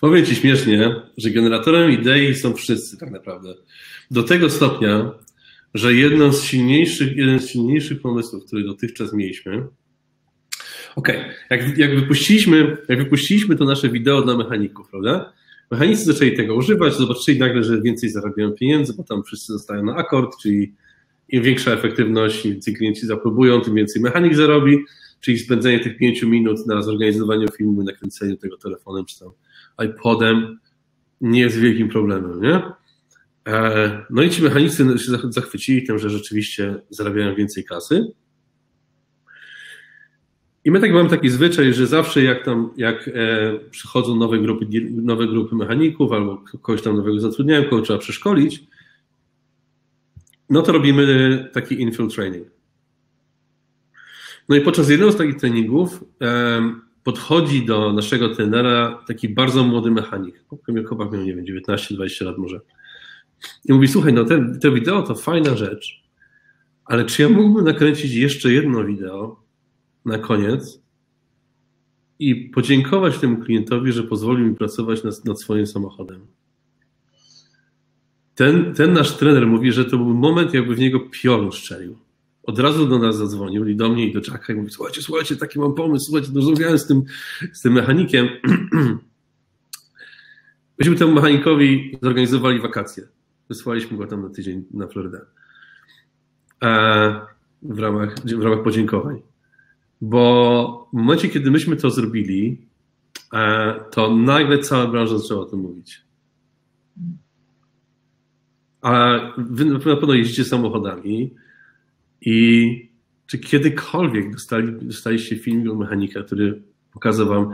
Powiem Ci śmiesznie, że generatorem idei są wszyscy tak naprawdę. Do tego stopnia, że jedną z silniejszych, jeden z silniejszych pomysłów, który dotychczas mieliśmy, okej, okay, jak, jak, wypuściliśmy, jak wypuściliśmy to nasze wideo dla mechaników, prawda? Mechanicy zaczęli tego używać, zobaczyli nagle, że więcej zarabiają pieniędzy, bo tam wszyscy zostają na akord, czyli im większa efektywność, im więcej klienci zaprobują, tym więcej mechanik zarobi, czyli spędzenie tych pięciu minut na zorganizowaniu filmu i nakręceniu tego telefonem czy tam iPodem nie jest wielkim problemem, nie? No i ci mechanicy się zachwycili tym, że rzeczywiście zarabiają więcej kasy. I my tak mamy taki zwyczaj, że zawsze jak tam, jak przychodzą nowe grupy, nowe grupy mechaników albo kogoś tam nowego zatrudniają, kogo trzeba przeszkolić, no to robimy taki infill training. No i podczas jednego z takich treningów um, podchodzi do naszego trenera taki bardzo młody mechanik. Kupka Mielkowak miał, nie wiem, dziewiętnaście dwadzieścia lat może. I mówi, słuchaj, no te, te wideo to fajna rzecz, ale czy ja mógłbym nakręcić jeszcze jedno wideo na koniec i podziękować temu klientowi, że pozwolił mi pracować nad, nad swoim samochodem? Ten, ten nasz trener mówi, że to był moment, jakby w niego piorun strzelił. Od razu do nas zadzwonił i do mnie i do Jacka i mówi, słuchajcie, słuchajcie, taki mam pomysł, słuchajcie, rozmawiałem z tym, z tym mechanikiem. Myśmy temu mechanikowi zorganizowali wakacje. Wysłaliśmy go tam na tydzień na Florydę. W ramach, w ramach podziękowań. Bo w momencie, kiedy myśmy to zrobili, to nagle cała branża zaczęła o tym mówić. A wy na pewno jeździcie samochodami i czy kiedykolwiek dostali, dostaliście filmik od mechanika, który pokazał wam,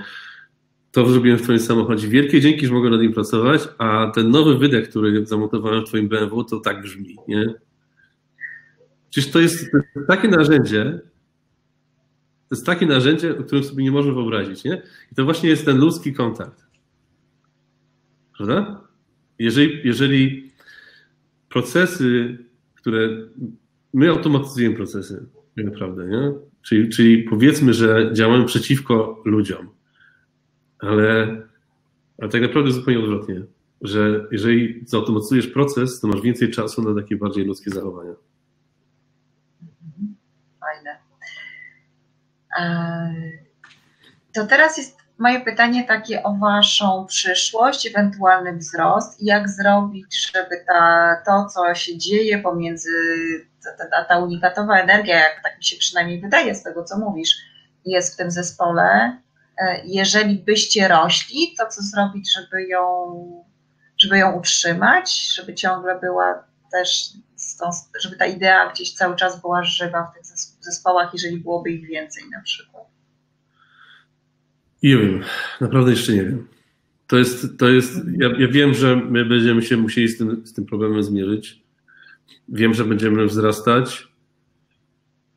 to zrobiłem w twoim samochodzie, wielkie dzięki, że mogę nad nim pracować, a ten nowy wydech, który zamontowałem w twoim B M W, to tak brzmi, nie? Przecież to jest takie narzędzie, to jest takie narzędzie, o którym sobie nie możemy wyobrazić, nie? I to właśnie jest ten ludzki kontakt. Prawda? Jeżeli, jeżeli procesy, które... My automatyzujemy procesy, naprawdę, nie? Czyli, czyli powiedzmy, że działamy przeciwko ludziom, ale, ale tak naprawdę zupełnie odwrotnie, że jeżeli zautomatyzujesz proces, to masz więcej czasu na takie bardziej ludzkie zachowania. Fajne. To teraz jest moje pytanie takie o waszą przyszłość, ewentualny wzrost i jak zrobić, żeby ta, to, co się dzieje pomiędzy, ta, ta, ta unikatowa energia, jak tak mi się przynajmniej wydaje z tego, co mówisz, jest w tym zespole. Jeżeli byście rośli, to co zrobić, żeby ją, żeby ją utrzymać, żeby ciągle była też, żeby ta idea gdzieś cały czas była żywa w tych zespołach, jeżeli byłoby ich więcej na przykład? Nie wiem, naprawdę jeszcze nie wiem. To jest, to jest ja, ja wiem, że my będziemy się musieli z tym, z tym problemem zmierzyć. Wiem, że będziemy wzrastać,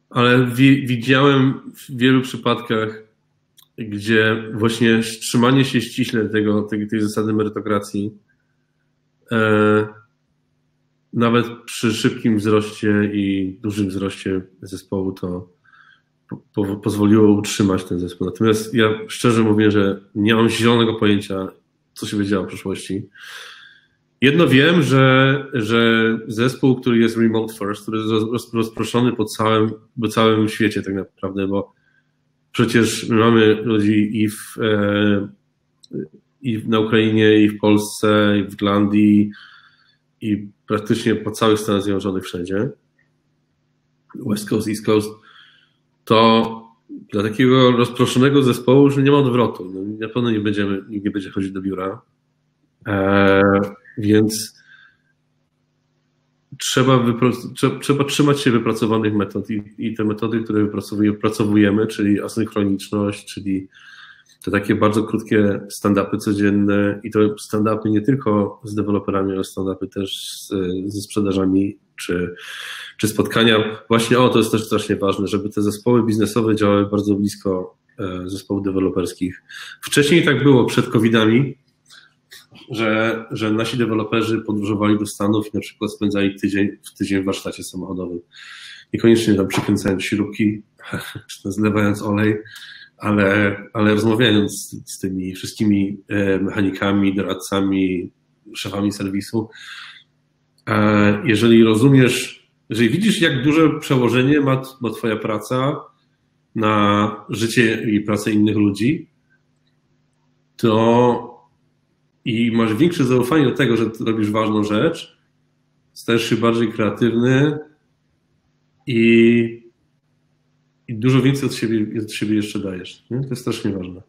ale wi, widziałem w wielu przypadkach, gdzie właśnie trzymanie się ściśle tego, tej, tej zasady merytokracji, e, nawet przy szybkim wzroście i dużym wzroście zespołu, to po, po, pozwoliło utrzymać ten zespół. Natomiast ja szczerze mówię, że nie mam zielonego pojęcia, co się będzie działo w przyszłości. Jedno wiem, że, że zespół, który jest remote first, który jest roz, rozproszony po całym, po całym świecie tak naprawdę, bo przecież mamy ludzi i w, e, i na Ukrainie, i w Polsce, i w Irlandii, i praktycznie po całych Stanach Zjednoczonych wszędzie, West Coast, East Coast, to dla takiego rozproszonego zespołu już nie ma odwrotu. No, na pewno nie będziemy, nikt nie będzie chodzić do biura, e, więc trzeba, trzeba, trzeba trzymać się wypracowanych metod i, i te metody, które wypracowujemy, czyli asynchroniczność, czyli te takie bardzo krótkie stand-upy codzienne i to stand-upy nie tylko z deweloperami, ale stand-upy też z, ze sprzedażami czy, czy spotkania. Właśnie o, to jest też strasznie ważne, żeby te zespoły biznesowe działały bardzo blisko e, zespołów deweloperskich. Wcześniej tak było przed covidami, że, że nasi deweloperzy podróżowali do Stanów i na przykład spędzali tydzień w tydzień w warsztacie samochodowym. Niekoniecznie tam przykręcając śrubki, czy zlewając olej, ale, ale rozmawiając z tymi wszystkimi mechanikami, doradcami, szefami serwisu. Jeżeli rozumiesz, jeżeli widzisz, jak duże przełożenie ma, ma twoja praca na życie i pracę innych ludzi, to i masz większe zaufanie do tego, że robisz ważną rzecz, stajesz się bardziej kreatywny i I dużo więcej od siebie, od siebie jeszcze dajesz. Nie? To jest strasznie ważne.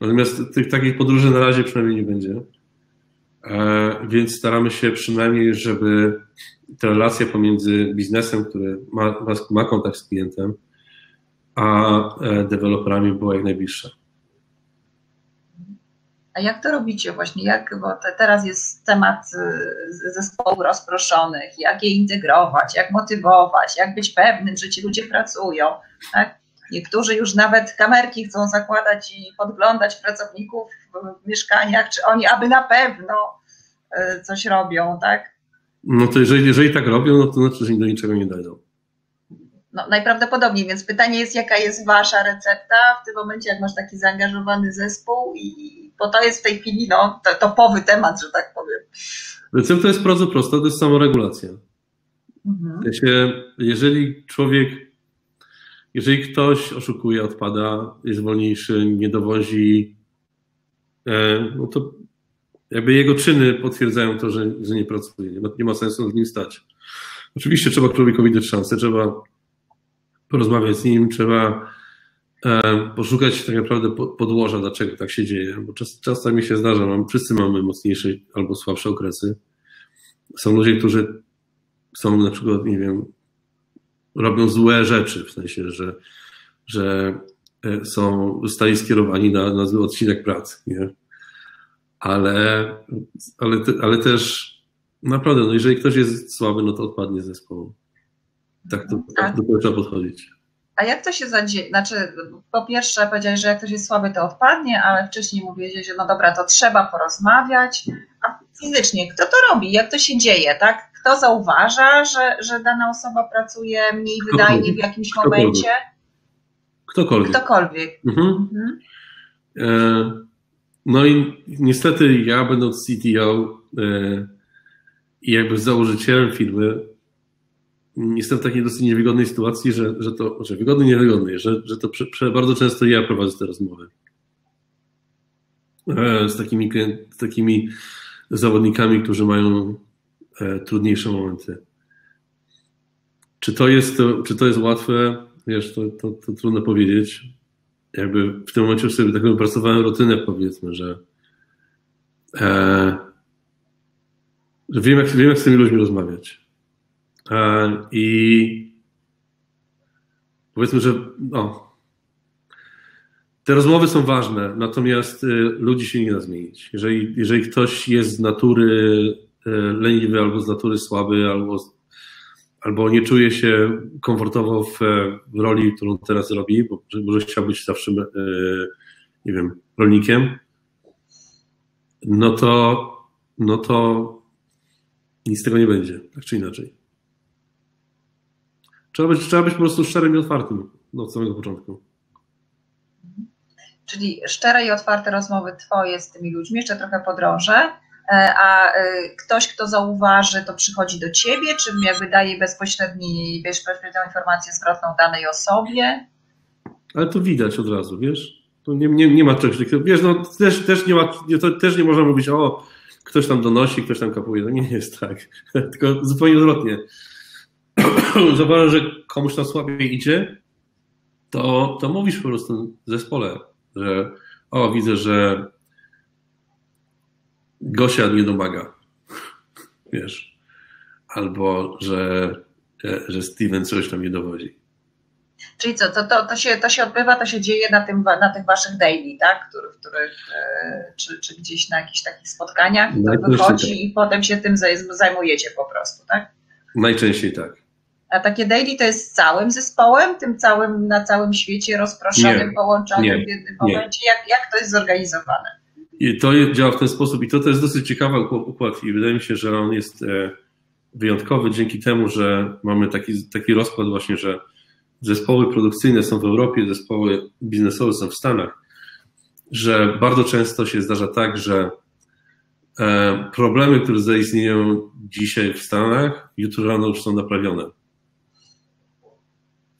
Natomiast tych takich podróży na razie przynajmniej nie będzie. E, więc staramy się przynajmniej, żeby ta relacja pomiędzy biznesem, który ma, ma, ma kontakt z klientem, a e, deweloperami była jak najbliższa. A jak to robicie właśnie? Jak, bo te, teraz jest temat zespołów rozproszonych, jak je integrować, jak motywować, jak być pewnym, że ci ludzie pracują. Tak? Niektórzy już nawet kamerki chcą zakładać i podglądać pracowników w mieszkaniach, czy oni aby na pewno coś robią, tak? No to jeżeli, jeżeli tak robią, no to znaczy, że im do niczego nie dojdą. No, najprawdopodobniej, więc pytanie jest, jaka jest wasza recepta w tym momencie, jak masz taki zaangażowany zespół, i, bo to jest w tej chwili no, topowy temat, że tak powiem. Recepta jest bardzo prosta, to jest samoregulacja. Mhm. W sensie, jeżeli człowiek, jeżeli ktoś oszukuje, odpada, jest wolniejszy, nie dowozi, no to jakby jego czyny potwierdzają to, że, że nie pracuje, nie ma sensu z nim stać. Oczywiście trzeba człowiekowi dać szansę, trzeba porozmawiać z nim, trzeba poszukać tak naprawdę podłoża, dlaczego tak się dzieje, bo czas, czasami się zdarza, mam, wszyscy mamy mocniejsze albo słabsze okresy. Są ludzie, którzy są na przykład, nie wiem, robią złe rzeczy, w sensie, że, że są, zostali skierowani na, na zły odcinek pracy, nie? Ale, ale, te, ale też naprawdę, no jeżeli ktoś jest słaby, no to odpadnie z zespołu. Tak to, tak do tego trzeba podchodzić. A jak to się zadzieje? Znaczy, po pierwsze powiedziałeś, że jak ktoś jest słaby, to odpadnie, ale wcześniej mówiłeś, że no dobra, to trzeba porozmawiać. A fizycznie, kto to robi? Jak to się dzieje, tak? Kto zauważa, że, że dana osoba pracuje mniej wydajnie w jakimś Ktokolwiek. momencie? Ktokolwiek. Ktokolwiek. Mhm. Mhm. E, no i niestety ja, będąc C T O e, i jakby założycielem firmy, jestem w takiej dosyć niewygodnej sytuacji, że, że to, że wygodnej, niewygodnej, że, że to prze, prze bardzo często ja prowadzę te rozmowy e, z, takimi, z takimi zawodnikami, którzy mają e, trudniejsze momenty. Czy to jest, to, czy to jest łatwe? Wiesz, to, to, to trudno powiedzieć. Jakby w tym momencie już sobie tak wypracowałem rutynę, powiedzmy, że, e, że wiem, jak, wiem, jak z tymi ludźmi rozmawiać. I powiedzmy, że o, te rozmowy są ważne, natomiast ludzi się nie da zmienić. Jeżeli, jeżeli ktoś jest z natury leniwy, albo z natury słaby, albo, albo nie czuje się komfortowo w, w roli, którą teraz robi, bo może chciał być zawsze, nie wiem, rolnikiem, no to, no to nic z tego nie będzie, tak czy inaczej. Trzeba być, trzeba być po prostu szczerym i otwartym no, od samego początku. Czyli szczere i otwarte rozmowy twoje z tymi ludźmi, jeszcze trochę podrążę, a ktoś, kto zauważy, to przychodzi do ciebie, czy jakby daje bezpośredni, bezpośrednią informację zwrotną danej osobie? Ale to widać od razu, wiesz? To nie, nie, nie ma czegoś takiego. Wiesz, no, też, też, nie ma, to też nie można mówić, o, ktoś tam donosi, ktoś tam kapuje. No nie jest tak, tylko zupełnie odwrotnie. Zauważam, że komuś tam słabiej idzie, to, to mówisz po prostu w zespole, że o, widzę, że Gosia nie domaga, wiesz, albo że, że Steven coś tam nie dowodzi. Czyli co, to, to, to, się, to się odbywa, to się dzieje na, tym, na tych waszych daily, tak? Który, w których, czy, czy gdzieś na jakichś takich spotkaniach i to wychodzi i potem się tym zajmujecie po prostu, tak? Najczęściej tak. A takie daily to jest z całym zespołem, tym całym na całym świecie rozproszonym, nie, połączonym nie, w jednym nie. momencie? Jak, jak to jest zorganizowane? I to działa w ten sposób i to, to jest dosyć ciekawy układ i wydaje mi się, że on jest wyjątkowy dzięki temu, że mamy taki, taki rozkład właśnie, że zespoły produkcyjne są w Europie, zespoły biznesowe są w Stanach, że bardzo często się zdarza tak, że problemy, które zaistnieją dzisiaj w Stanach, jutro rano już są naprawione.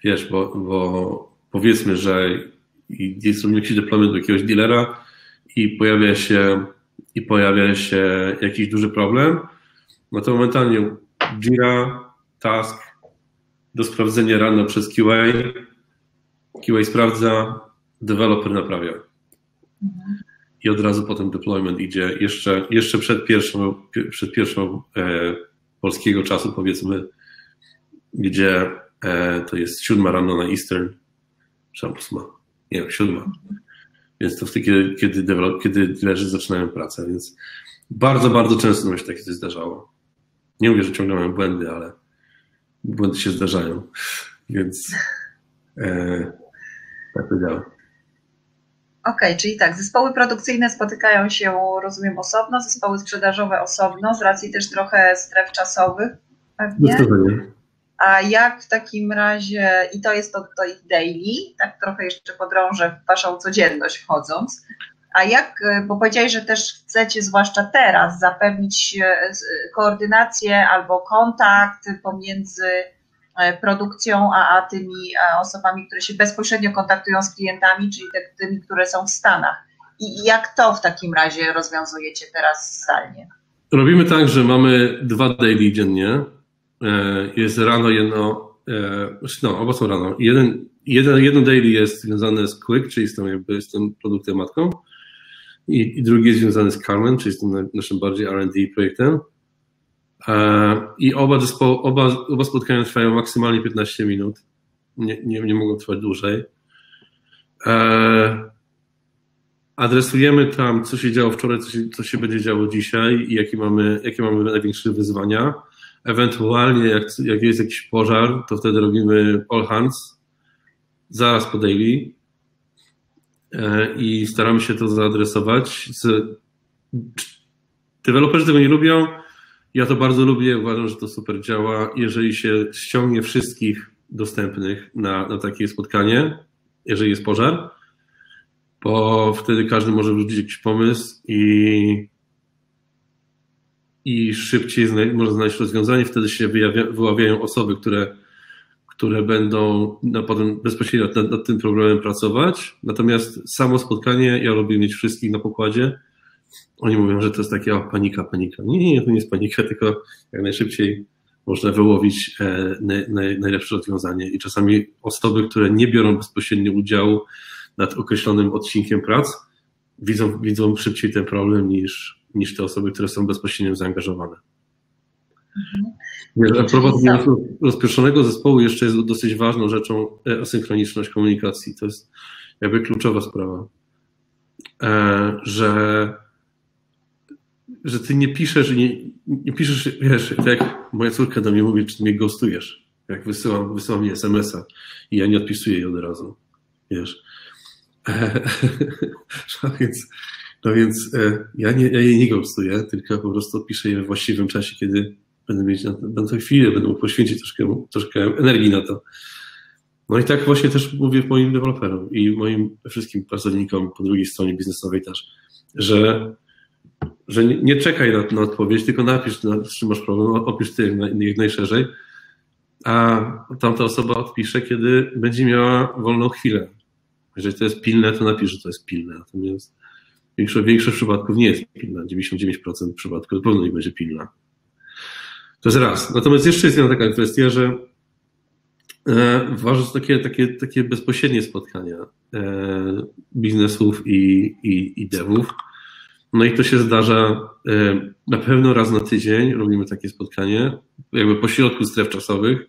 Wiesz, bo, bo powiedzmy, że jest jakiś dyplomat do jakiegoś dealera i pojawia się i pojawia się jakiś duży problem, no to momentalnie Jira, task do sprawdzenia rano przez Q A, Q A sprawdza, deweloper naprawia. I od razu potem deployment idzie jeszcze, jeszcze przed pierwszą, przed pierwszą e, polskiego czasu, powiedzmy, gdzie e, to jest siódma rano na Eastern, czy ósma, nie wiem, siódma. Więc to wtedy, kiedy, kiedy, develop, kiedy dealerzy zaczynają pracę, więc bardzo, bardzo często mi się takie coś zdarzało. Nie mówię, że ciągle mają błędy, ale błędy się zdarzają, więc e, tak to działa. Okej, okay, czyli tak, zespoły produkcyjne spotykają się, rozumiem, osobno, zespoły sprzedażowe osobno, z racji też trochę stref czasowych, pewnie. A jak w takim razie, i to jest to, to ich daily, tak trochę jeszcze podrążę w waszą codzienność wchodząc, a jak, bo powiedziałeś, że też chcecie, zwłaszcza teraz, zapewnić koordynację albo kontakt pomiędzy produkcją, a, a tymi a osobami, które się bezpośrednio kontaktują z klientami, czyli te, tymi, które są w Stanach. I jak to w takim razie rozwiązujecie teraz zdalnie? Robimy tak, że mamy dwa daily dziennie. Jest rano jedno, no oba są rano. Jeden Jedno, jedno daily jest związane z Quik, czyli z tym, jakby z tym produktem matką, i, i drugie jest związane z Carman, czyli z tym naszym bardziej R and D projektem. I oba, zespo, oba, oba spotkania trwają maksymalnie piętnaście minut. Nie, nie, nie mogą trwać dłużej. Adresujemy tam, co się działo wczoraj, co się, co się będzie działo dzisiaj i jakie mamy, jakie mamy największe wyzwania. Ewentualnie jak, jak jest jakiś pożar, to wtedy robimy all hands zaraz po daily i staramy się to zaadresować. Deweloperzy tego nie lubią, ja to bardzo lubię, uważam, że to super działa. Jeżeli się ściągnie wszystkich dostępnych na, na takie spotkanie, jeżeli jest pożar, bo wtedy każdy może wrzucić jakiś pomysł i, i szybciej zna, można znaleźć rozwiązanie. Wtedy się wyjawia, wyławiają osoby, które, które będą na, potem bezpośrednio nad, nad tym problemem pracować. Natomiast samo spotkanie, ja lubię mieć wszystkich na pokładzie. Oni mówią, że to jest taka panika, panika. Nie, nie, to nie jest panika, tylko jak najszybciej można wyłowić e, naj, naj, najlepsze rozwiązanie. I czasami osoby, które nie biorą bezpośrednio udziału nad określonym odcinkiem prac, widzą, widzą szybciej ten problem niż, niż te osoby, które są bezpośrednio zaangażowane. Mhm. A propos rozpieszonego zespołu jeszcze jest dosyć ważną rzeczą asynchroniczność komunikacji. To jest jakby kluczowa sprawa, e, że, że ty nie piszesz, nie, nie piszesz, wiesz, tak jak moja córka do mnie mówi, czy ty mnie ghostujesz, jak wysyłam, wysyłam mi es em es a i ja nie odpisuję jej od razu, wiesz. No więc, no więc ja, nie, ja jej nie ghostuję, tylko po prostu piszę je we właściwym czasie, kiedy będę mieć na, na tę chwilę, będę mógł poświęcić troszkę, troszkę energii na to. No i tak właśnie też mówię moim deweloperom i moim wszystkim pracownikom po drugiej stronie biznesowej też, że, że nie, nie czekaj na, na odpowiedź, tylko napisz, na, czy masz problem, opisz ty jak najszerzej, a tamta osoba odpisze, kiedy będzie miała wolną chwilę. Jeżeli to jest pilne, to napisz, że to jest pilne. Natomiast większość, większość przypadków nie jest pilna. dziewięćdziesiąt dziewięć procent przypadków na pewno nie będzie pilna. To jest raz. Natomiast jeszcze jest jedna taka kwestia, że e, uważam, że takie, takie, takie bezpośrednie spotkania e, biznesów i, i, i devów. No i to się zdarza e, na pewno raz na tydzień. Robimy takie spotkanie, jakby pośrodku stref czasowych,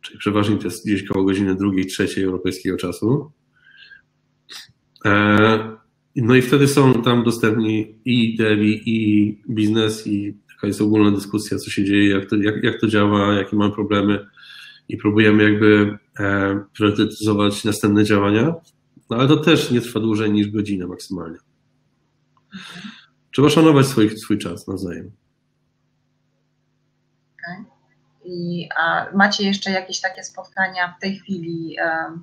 czyli przeważnie to jest gdzieś koło godziny drugiej, trzeciej europejskiego czasu. No i wtedy są tam dostępni i devi, i biznes, i taka jest ogólna dyskusja, co się dzieje, jak to, jak, jak to działa, jakie mamy problemy i próbujemy jakby e, priorytetyzować następne działania, no ale to też nie trwa dłużej niż godzinę maksymalnie. Trzeba szanować swój, swój czas nawzajem. Okay. I a macie jeszcze jakieś takie spotkania w tej chwili um...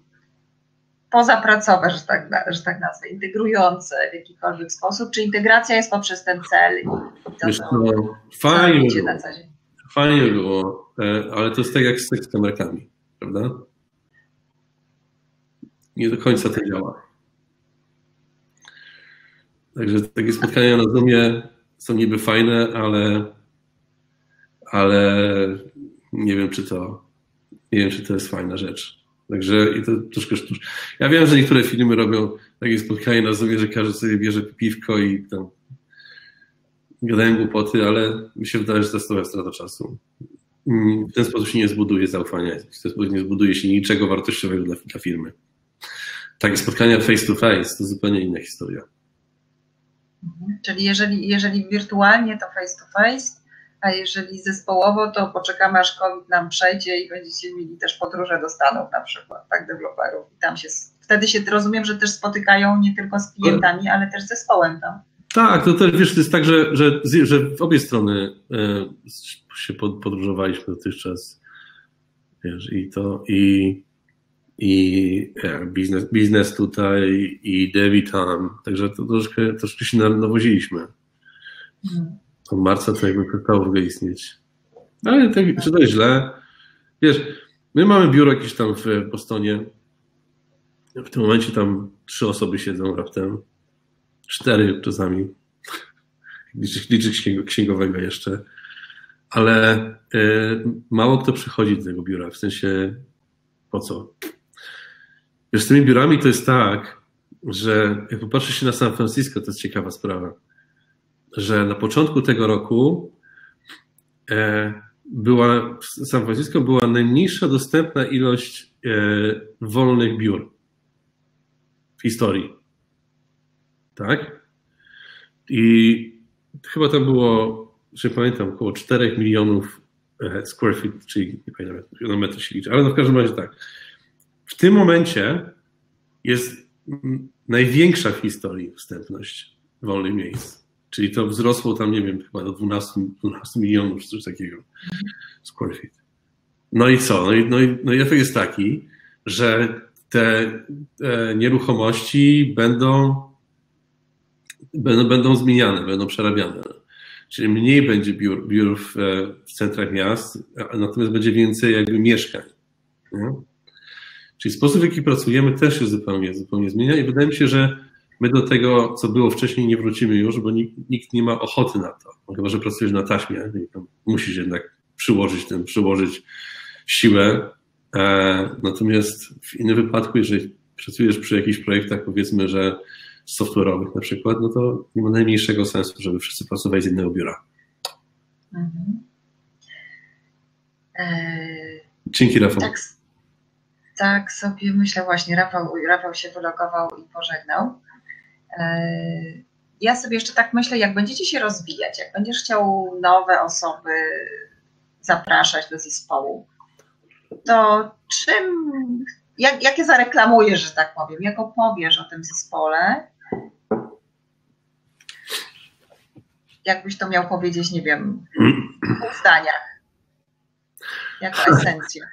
pozapracowe, że tak, że tak nazwę, integrujące w jakikolwiek sposób, czy integracja jest poprzez ten cel? I to Wiesz, to, no, fajnie, było, na fajnie było, ale to jest tak jak z seks kamerkami, prawda? Nie do końca to działa. Także takie spotkania na Zoomie są niby fajne, ale, ale nie wiem, czy to, nie wiem, czy to jest fajna rzecz. Także i to troszkę sztuczne. Ja wiem, że niektóre firmy robią takie spotkanie na Zoomie, że każdy sobie bierze piwko i tam gadają głupoty, ale mi się wydaje, że to jest strata czasu. W ten sposób się nie zbuduje zaufania, w ten sposób nie zbuduje się niczego wartościowego dla, dla firmy. Takie spotkania face to face to zupełnie inna historia. Mhm. Czyli jeżeli, jeżeli wirtualnie, to face to face. A jeżeli zespołowo, to poczekamy, aż COVID nam przejdzie i będziecie mieli też podróże do Stanów na przykład, tak, deweloperów. I tam się, wtedy się rozumiem, że też spotykają nie tylko z klientami, ale też z zespołem tam. Tak, to też wiesz, to jest tak, że, że, że w obie strony e, się podróżowaliśmy dotychczas, wiesz, i to, i, i e, biznes, biznes tutaj, i devi tam, także to troszkę, troszkę się nawoziliśmy. Hmm. Od marca to jakby przestało w ogóle istnieć. Ale tak, czy to jest źle? Wiesz, my mamy biuro jakieś tam w Bostonie. W tym momencie tam trzy osoby siedzą raptem. Cztery czasami. Liczy księgowego jeszcze. Ale y, mało kto przychodzi do tego biura. W sensie po co? Już z tymi biurami to jest tak, że jak popatrzę się na San Francisco, to jest ciekawa sprawa, że na początku tego roku była, w San Francisco była najmniejsza dostępna ilość wolnych biur w historii. Tak? I chyba tam było, że pamiętam, około czterech milionów square feet, czyli nie pamiętam, na metr się liczy, ale no w każdym razie tak. W tym momencie jest największa w historii dostępność wolnych miejsc. Czyli to wzrosło tam, nie wiem, chyba do dwunastu milionów czy coś takiego square feet. No i co? No i, no i, no i efekt jest taki, że te, te nieruchomości będą, będą, będą zmieniane, będą przerabiane. Czyli mniej będzie biur, biur w, w centrach miast, natomiast będzie więcej jakby mieszkań. Nie? Czyli sposób, w jaki pracujemy, też się zupełnie, zupełnie zmienia i wydaje mi się, że my do tego, co było wcześniej, nie wrócimy już, bo nikt, nikt nie ma ochoty na to. Chyba że pracujesz na taśmie i tam musisz jednak przyłożyć ten, przyłożyć siłę. E, natomiast w innym wypadku, jeżeli pracujesz przy jakichś projektach, powiedzmy, że software'owych na przykład, no to nie ma najmniejszego sensu, żeby wszyscy pracowali z jednego biura. Mhm. Eee, Dzięki, Rafał. Tak, tak sobie myślę właśnie, Rafał, Rafał się wylogował i pożegnał. Eee, ja sobie jeszcze tak myślę, jak będziecie się rozwijać, jak będziesz chciał nowe osoby zapraszać do zespołu, to czym... Jak, jakie zareklamujesz, że tak powiem? Jak opowiesz o tym zespole? Jakbyś to miał powiedzieć, nie wiem, w dwóch zdaniach. Jako esencja.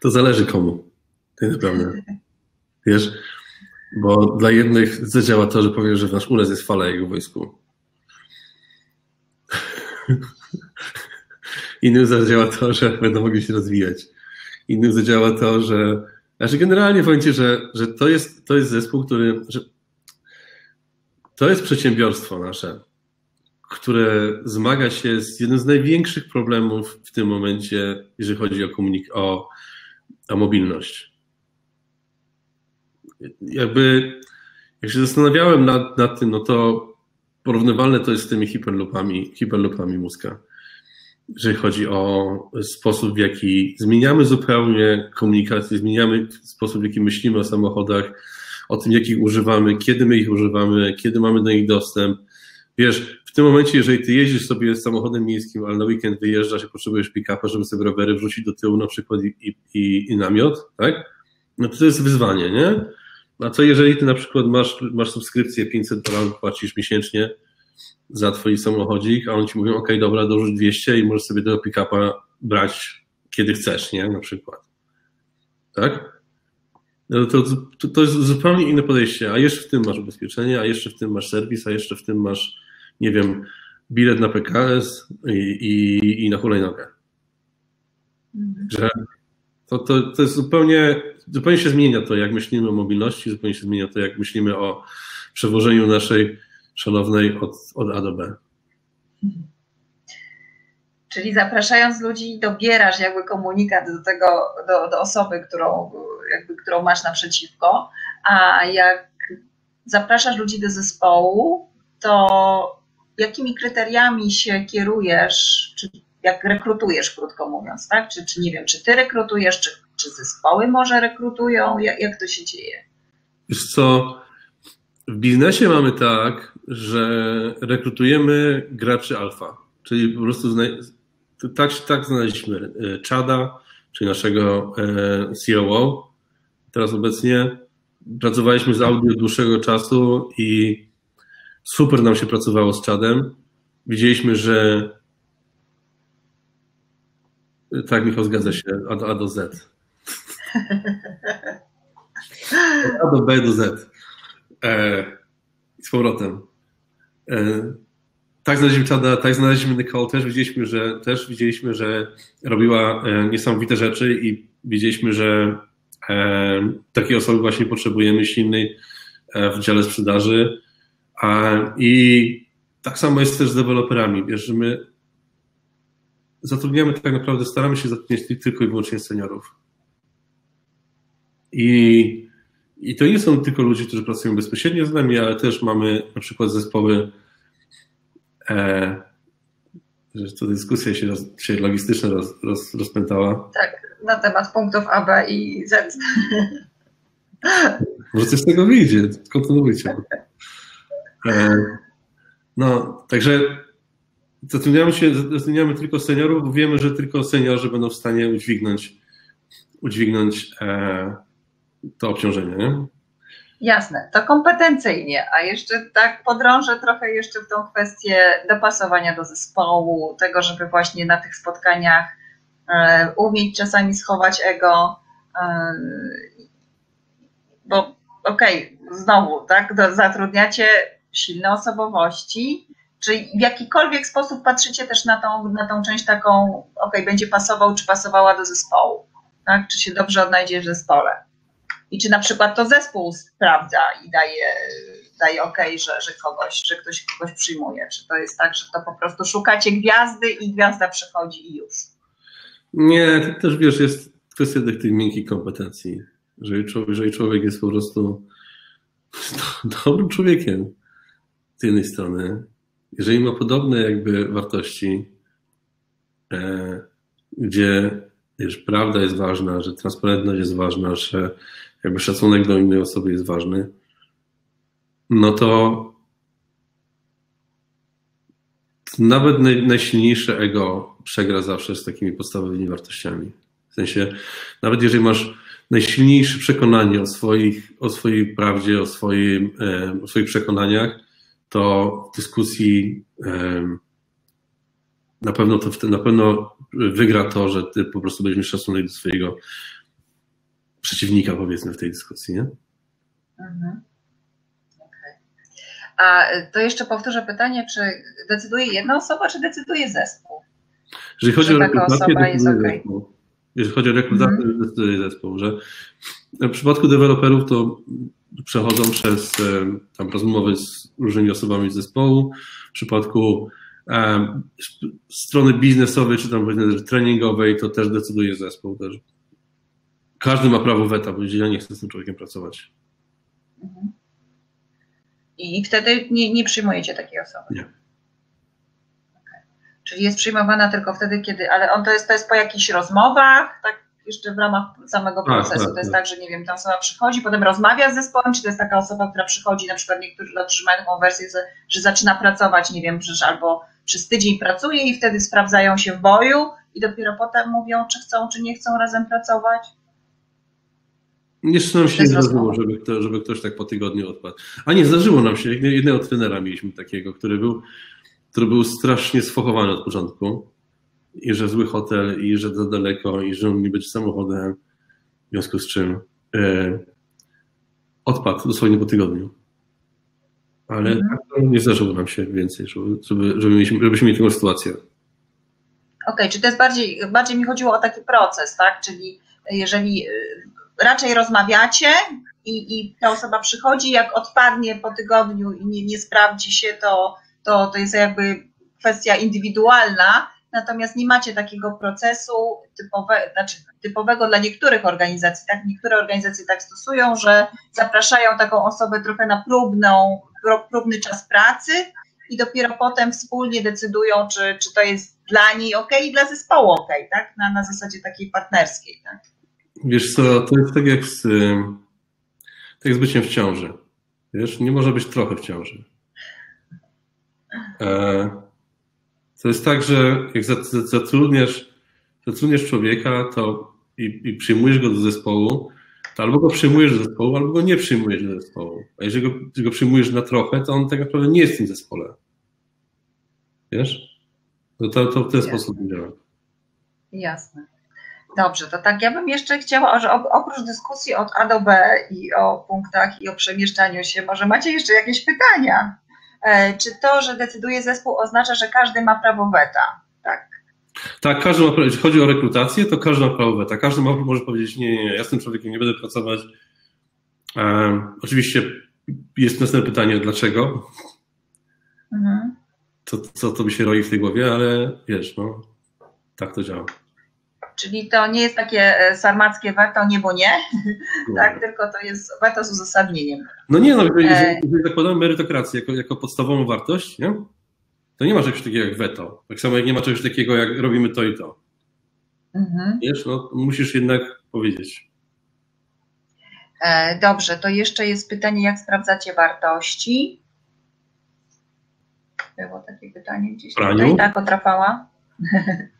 To zależy komu. Tak naprawdę. Wiesz, bo dla jednych zadziała to, że powiesz, że nasz ulec jest fala jego wojsku. Innym zadziała to, że będą mogli się rozwijać. Innym zadziała to, że Znaczy generalnie powiem Ci, że, że to, jest, to jest zespół, który... Że to jest przedsiębiorstwo nasze, które zmaga się z jednym z największych problemów w tym momencie, jeżeli chodzi o, komunik- o, o mobilność. Jakby, jak się zastanawiałem nad, nad tym, no to porównywalne to jest z tymi hiperloopami, hiperloopami mózga. Jeżeli chodzi o sposób, w jaki zmieniamy zupełnie komunikację, zmieniamy sposób, w jaki myślimy o samochodach, o tym, jakich używamy, kiedy my ich używamy, kiedy mamy do nich dostęp. Wiesz, w tym momencie, jeżeli ty jeździsz sobie samochodem miejskim, ale na weekend wyjeżdżasz i potrzebujesz pick-upa, żeby sobie rowery wrzucić do tyłu na przykład i, i, i namiot, tak? No to, to jest wyzwanie, nie? A co jeżeli ty na przykład masz, masz subskrypcję pięćset dolarów, płacisz miesięcznie za twój samochodzik, a oni ci mówią, ok, dobra, dorzuć dwieście i możesz sobie tego pick-upa brać, kiedy chcesz, nie? Na przykład. Tak? No to, to, to jest zupełnie inne podejście, a jeszcze w tym masz ubezpieczenie, a jeszcze w tym masz serwis, a jeszcze w tym masz, nie wiem, bilet na P K S i, i, i na hulajnogę. Że to, to, to jest zupełnie, zupełnie się zmienia to, jak myślimy o mobilności, zupełnie się zmienia to, jak myślimy o przewożeniu naszej szanownej od, od A do B. Czyli zapraszając ludzi, dobierasz jakby komunikat do tego, do, do osoby, którą, jakby, którą masz naprzeciwko, a jak zapraszasz ludzi do zespołu, to jakimi kryteriami się kierujesz, czy jak rekrutujesz, krótko mówiąc, tak? Czy, czy nie wiem, czy ty rekrutujesz, czy, czy zespoły może rekrutują, jak, jak to się dzieje? Wiesz co? W biznesie mamy tak, że rekrutujemy graczy alfa, czyli po prostu zna... tak, tak znaleźliśmy Chada, czyli naszego C O O. Teraz obecnie pracowaliśmy z Audi od dłuższego czasu i super nam się pracowało z Chadem. Widzieliśmy, że tak, Michał, zgadza się, A do, A do Z. Od A do B do Z. E, z powrotem. E, tak znaleźliśmy Chada, tak znaleźliśmy Nicole, też widzieliśmy, że też widzieliśmy, że robiła e, niesamowite rzeczy i widzieliśmy, że e, takiej osoby właśnie potrzebujemy, silnej e, w dziale sprzedaży. E, I tak samo jest też z deweloperami. Wiesz, że my zatrudniamy tak naprawdę, staramy się zatrudniać tylko i wyłącznie seniorów. I I to nie są tylko ludzie, którzy pracują bezpośrednio z nami, ale też mamy na przykład zespoły, e, że to dyskusja się, roz, się logistyczna roz, roz, rozpętała. Tak, na temat punktów A, B i Z. Może coś z tego wyjdzie, kontynuujcie. E, no, także zatrudniamy się, zatrudniamy tylko seniorów, bo wiemy, że tylko seniorzy będą w stanie udźwignąć, udźwignąć e, to obciążenie, nie? Jasne, to kompetencyjnie, a jeszcze tak podrążę trochę jeszcze w tą kwestię dopasowania do zespołu, tego, żeby właśnie na tych spotkaniach e, umieć czasami schować ego, e, bo okej, okay, znowu, tak, do, zatrudniacie silne osobowości, czy w jakikolwiek sposób patrzycie też na tą, na tą część taką, okej, okay, będzie pasował czy pasowała do zespołu, tak, czy się dobrze odnajdzie w zespole. I czy na przykład to zespół sprawdza i daje, daje okej, okay, że, że, kogoś, że ktoś kogoś przyjmuje? Czy to jest tak, że to po prostu szukacie gwiazdy i gwiazda przychodzi i już? Nie, to też wiesz, jest kwestia tych, tych miękkich kompetencji. Jeżeli człowiek, jeżeli człowiek jest po prostu dobrym człowiekiem z jednej strony, jeżeli ma podobne jakby wartości, e, gdzie wiesz, prawda jest ważna, że transparentność jest ważna, że jakby szacunek do innej osoby jest ważny, no to nawet naj, najsilniejsze ego przegra zawsze z takimi podstawowymi wartościami. W sensie, nawet jeżeli masz najsilniejsze przekonanie o, swoich, o swojej prawdzie, o, swoim, e, o swoich przekonaniach, to w dyskusji e, na pewno, to, na pewno wygra to, że ty po prostu będziesz mieć szacunek do swojego przeciwnika, powiedzmy, w tej dyskusji, nie? Mhm. Okay. A to jeszcze powtórzę pytanie, czy decyduje jedna osoba, czy decyduje zespół? Jeżeli chodzi czy o rekrutację, decyduje zespół. Okay. Jeżeli chodzi o rekrutację, mhm. decyduje zespół. Że w przypadku deweloperów to przechodzą przez tam rozmowy z różnymi osobami z zespołu. W przypadku strony biznesowej, czy tam treningowej, to też decyduje zespół. Też. Każdy ma prawo weta, bo ja nie chcę z tym człowiekiem pracować. Mhm. I wtedy nie, nie przyjmujecie takiej osoby? Nie. Okay. Czyli jest przyjmowana tylko wtedy, kiedy, ale on to jest, to jest po jakichś rozmowach, tak jeszcze w ramach samego procesu, a, a, to jest a. tak, że nie wiem, ta osoba przychodzi, potem rozmawia z zespołem, czy to jest taka osoba, która przychodzi, na przykład niektórzy otrzymają taką wersję, że, że zaczyna pracować, nie wiem, przecież albo przez tydzień pracuje i wtedy sprawdzają się w boju i dopiero potem mówią, czy chcą, czy nie chcą razem pracować? Jeszcze nam się nie zdarzyło, żeby, to, żeby ktoś tak po tygodniu odpadł. A nie, zdarzyło nam się, jednego trenera mieliśmy takiego, który był, który był strasznie sfochowany od początku i że zły hotel, i że za daleko, i że on nie będzie samochodem, w związku z czym e, odpadł dosłownie po tygodniu. Ale mhm. tak, nie zdarzyło nam się więcej, żeby, żeby, żeby mieliśmy, żebyśmy mieli taką sytuację. Okej, okay, czy to jest bardziej, bardziej mi chodziło o taki proces, tak? Czyli jeżeli raczej rozmawiacie i, i ta osoba przychodzi, jak odpadnie po tygodniu i nie, nie sprawdzi się, to, to, to jest jakby kwestia indywidualna, natomiast nie macie takiego procesu typowe, znaczy typowego dla niektórych organizacji, tak? Niektóre organizacje tak stosują, że zapraszają taką osobę trochę na próbną, próbny czas pracy i dopiero potem wspólnie decydują, czy, czy to jest dla niej ok i dla zespołu ok, tak? Na, na zasadzie takiej partnerskiej, tak? Wiesz co, to jest tak jak z, tak z byciem w ciąży, wiesz, nie może być trochę w ciąży. E To jest tak, że jak zatrudniasz, zatrudniasz człowieka to i, i przyjmujesz go do zespołu, to albo go przyjmujesz do zespołu, albo go nie przyjmujesz do zespołu. A jeżeli go, go przyjmujesz na trochę, to on tak naprawdę nie jest w tym zespole. Wiesz? To, to, to w ten Jasne. Sposób działa. Jasne. Dobrze, to tak, ja bym jeszcze chciała, że oprócz dyskusji od A do B i o punktach i o przemieszczaniu się, może macie jeszcze jakieś pytania? Czy to, że decyduje zespół, oznacza, że każdy ma prawo weta? Tak, tak, każdy ma prawo. Jeśli chodzi o rekrutację, to każdy ma prawo weta. Każdy ma, może powiedzieć, nie, nie, nie, ja z tym człowiekiem nie będę pracować. E, oczywiście jest następne pytanie, dlaczego? Mhm. Co, co to mi się roi w tej głowie, ale wiesz, no, tak to działa. Czyli to nie jest takie sarmackie weto, nie bo nie, no. Tak, tylko to jest weto z uzasadnieniem. No nie, no, jeżeli, jeżeli zakładamy merytokrację jako, jako podstawową wartość, nie? To nie ma czegoś takiego jak weto. Tak samo jak nie ma czegoś takiego jak robimy to i to. Mhm. Wiesz, no musisz jednak powiedzieć. E, dobrze, to jeszcze jest pytanie, jak sprawdzacie wartości? Było takie pytanie gdzieś tutaj, tak otrafała.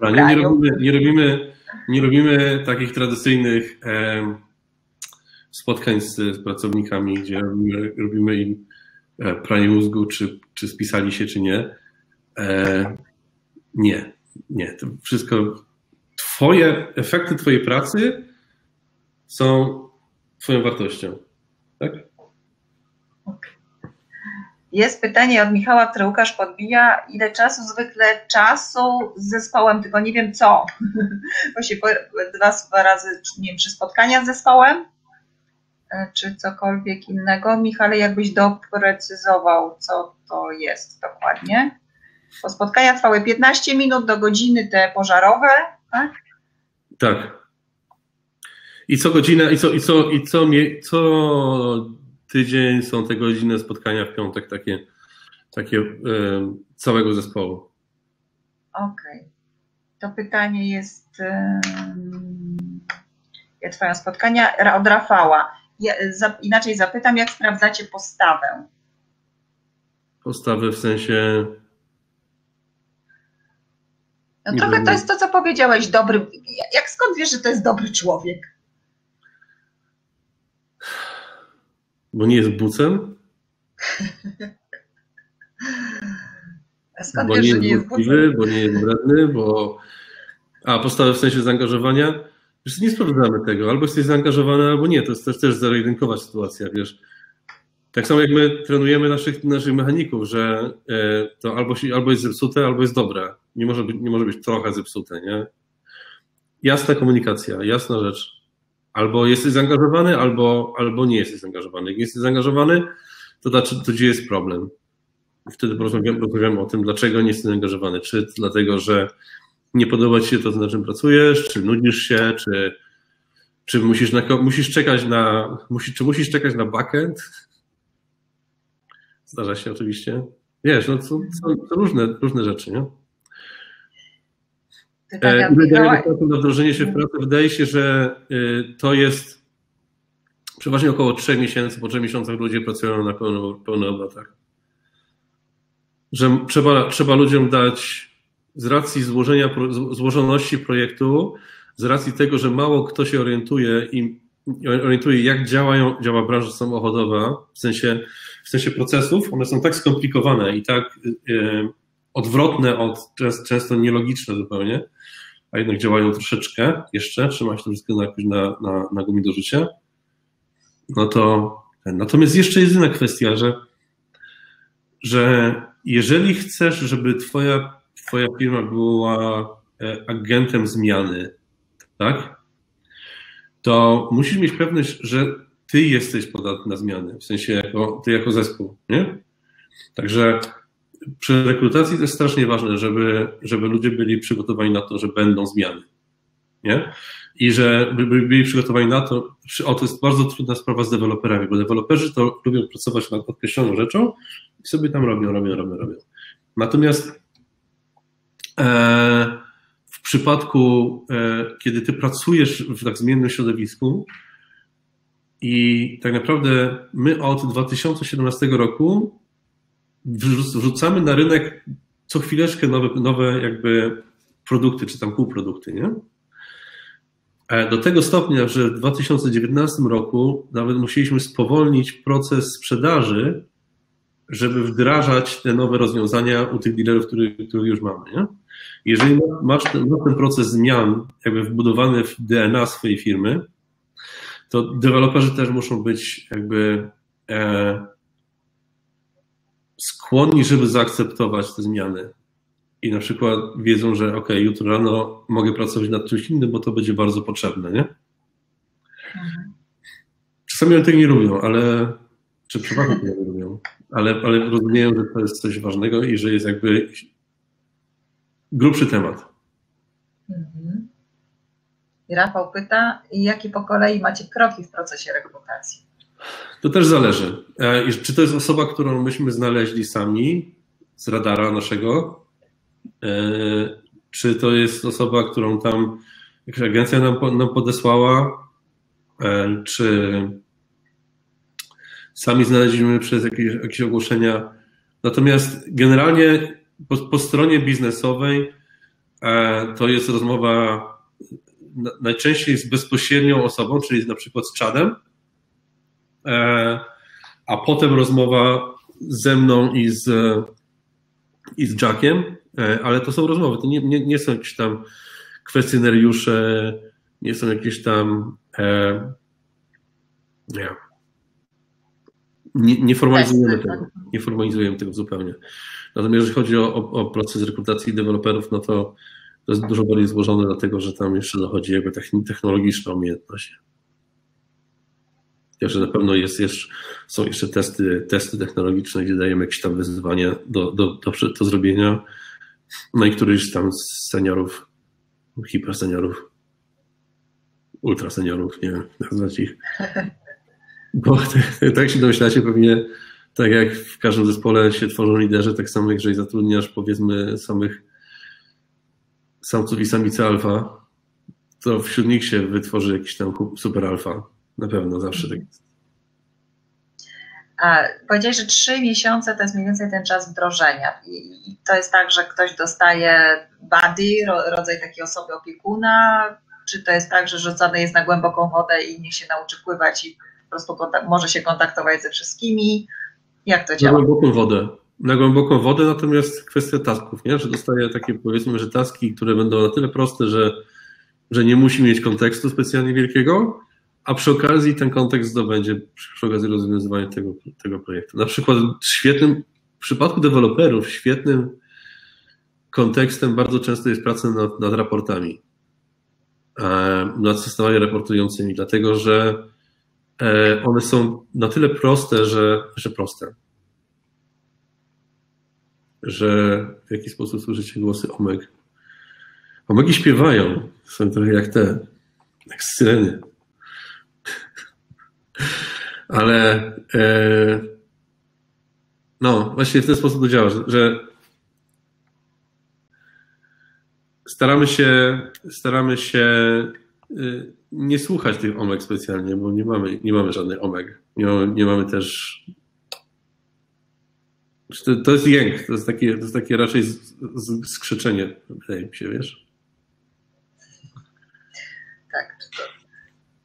Nie robimy, nie, robimy, nie robimy takich tradycyjnych e, spotkań z, z pracownikami, gdzie robimy, robimy im pranie mózgu, czy, czy spisali się, czy nie. E, nie, nie. To wszystko twoje, efekty twojej pracy są twoją wartością. Tak? Okay. Jest pytanie od Michała, które Łukasz podbija. Ile czasu? Zwykle czasu z zespołem, tylko nie wiem co. Właśnie dwa, dwa razy, nie wiem, czy spotkania z zespołem, czy cokolwiek innego. Michale, jakbyś doprecyzował, co to jest dokładnie. Bo spotkania trwały piętnaście minut do godziny, te pożarowe, tak? Tak. I co godzina, i co, i co, i co, mie, co tydzień są te godziny spotkania w piątek, takie, takie y, całego zespołu. Okej. Okay. To pytanie jest y, twoje spotkania od Rafała. Ja, za, inaczej zapytam, jak sprawdzacie postawę? Postawę w sensie... No trochę to jest to, co powiedziałeś, dobry... Jak skąd wiesz, że to jest dobry człowiek? Bo nie jest bucem? Skąd bo, wiesz, nie że nie jest bucem? Bo nie jest wredny, bo... A, postawę w sensie zaangażowania? Wiesz, nie sprawdzamy tego. Albo jesteś zaangażowany, albo nie. To jest też, też zero-jedynkowa sytuacja, wiesz. Tak samo jak my trenujemy naszych, naszych mechaników, że y, to albo, się, albo jest zepsute, albo jest dobre. Nie może być, nie może być trochę zepsute, nie? Jasna komunikacja, jasna rzecz. Albo jesteś zaangażowany, albo, albo nie jesteś zaangażowany. Jak nie jesteś zaangażowany, to, to, to gdzie jest problem? Wtedy porozmawiamy, porozmawiamy o tym, dlaczego nie jesteś zaangażowany. Czy dlatego, że nie podoba ci się to, na czym pracujesz, czy nudzisz się, czy, czy musisz, na, musisz czekać na musisz, czy musisz czekać na backend? Zdarza się oczywiście. Wiesz, no to są, są różne, różne rzeczy, nie? E, na wdrożenie się w pracę wydaje się, że y, to jest przeważnie około trzech miesięcy, po trzech miesiącach ludzie pracują na pełnych obrotach. Że trzeba, trzeba ludziom dać z racji złożenia, złożoności projektu, z racji tego, że mało kto się orientuje i orientuje, jak działają, działa branża samochodowa, w sensie, w sensie procesów, one są tak skomplikowane i tak y, odwrotne od często nielogiczne zupełnie, a jednak działają troszeczkę jeszcze, trzyma się to wszystko na, na, na gumie do życia. No to natomiast jeszcze jest inna kwestia, że, że jeżeli chcesz, żeby twoja, twoja firma była agentem zmiany, tak, to musisz mieć pewność, że ty jesteś podatny na zmiany, w sensie jako, ty jako zespół, nie? Także przy rekrutacji to jest strasznie ważne, żeby, żeby ludzie byli przygotowani na to, że będą zmiany, nie? I żeby byli przygotowani na to, o to jest bardzo trudna sprawa z deweloperami, bo deweloperzy to lubią pracować nad określoną rzeczą i sobie tam robią, robią, robią, robią. Natomiast e, w przypadku, e, kiedy ty pracujesz w tak zmiennym środowisku i tak naprawdę my od dwa tysiące siedemnastego roku wrzucamy na rynek co chwileczkę nowe, nowe jakby produkty, czy tam półprodukty, nie? Do tego stopnia, że w dwa tysiące dziewiętnastym roku nawet musieliśmy spowolnić proces sprzedaży, żeby wdrażać te nowe rozwiązania u tych dealerów, których, których już mamy, nie? Jeżeli masz ten, masz ten proces zmian jakby wbudowany w D N A swojej firmy, to deweloperzy też muszą być jakby e, skłonni, żeby zaakceptować te zmiany i na przykład wiedzą, że ok, jutro rano mogę pracować nad czymś innym, bo to będzie bardzo potrzebne, nie? Mhm. Czasami oni tego nie lubią, ale czy przeważnie tego nie lubią, ale, ale rozumieją, że to jest coś ważnego i że jest jakby grubszy temat. Mhm. I Rafał pyta, jakie po kolei macie kroki w procesie rekrutacji? To też zależy. Czy to jest osoba, którą myśmy znaleźli sami z radara naszego, czy to jest osoba, którą tam jakaś agencja nam, nam podesłała, czy sami znaleźliśmy przez jakieś, jakieś ogłoszenia. Natomiast generalnie po, po stronie biznesowej to jest rozmowa najczęściej z bezpośrednią osobą, czyli na przykład z Chadem, a potem rozmowa ze mną i z, i z Jackiem, ale to są rozmowy, to nie, nie, nie są jakieś tam kwestionariusze, nie są jakieś tam e, nie, nie, nie formalizujemy tego, nie formalizujemy tego zupełnie. Natomiast jeżeli chodzi o, o, o proces rekrutacji deweloperów, no to to jest dużo bardziej złożone, dlatego że tam jeszcze dochodzi jakby technologiczna umiejętność. Także na pewno jest, jest, są jeszcze testy, testy technologiczne, gdzie dajemy jakieś tam wyzwania do, do, do, do zrobienia. No i któryś tam z seniorów, hiperseniorów, ultraseniorów, nie wiem, nazwać ich. Bo tak się domyślacie, pewnie tak jak w każdym zespole się tworzą liderzy, tak samo jeżeli zatrudniasz powiedzmy samych samców i samice alfa, to wśród nich się wytworzy jakiś tam super alfa. Na pewno zawsze tak jest. A powiedziałeś, że trzy miesiące to jest mniej więcej ten czas wdrożenia. I to jest tak, że ktoś dostaje buddy, rodzaj takiej osoby opiekuna, czy to jest tak, że rzucany jest na głęboką wodę i niech się nauczy pływać i po prostu może się kontaktować ze wszystkimi? Jak to działa? Na głęboką wodę. Na głęboką wodę, natomiast kwestia tasków, nie? Że dostaje takie, powiedzmy, że taski, które będą na tyle proste, że, że nie musi mieć kontekstu specjalnie wielkiego, a przy okazji ten kontekst zdobędzie przy okazji rozwiązywania tego, tego projektu. Na przykład w świetnym, w przypadku deweloperów świetnym kontekstem bardzo często jest praca nad, nad raportami, nad systemami raportującymi, dlatego że one są na tyle proste, że, że proste. Że w jakiś sposób słyszycie głosy omek. Omegi śpiewają, są trochę jak te, jak syreny. Ale e, no, właśnie w ten sposób to działa, że, że staramy się, staramy się y, nie słuchać tych omek specjalnie, bo nie mamy, nie mamy żadnych omek. Nie mamy, nie mamy też. To jest jęk, to jest takie, to jest takie raczej skrzyczenie, wydaje mi się, wiesz? Tak, czy to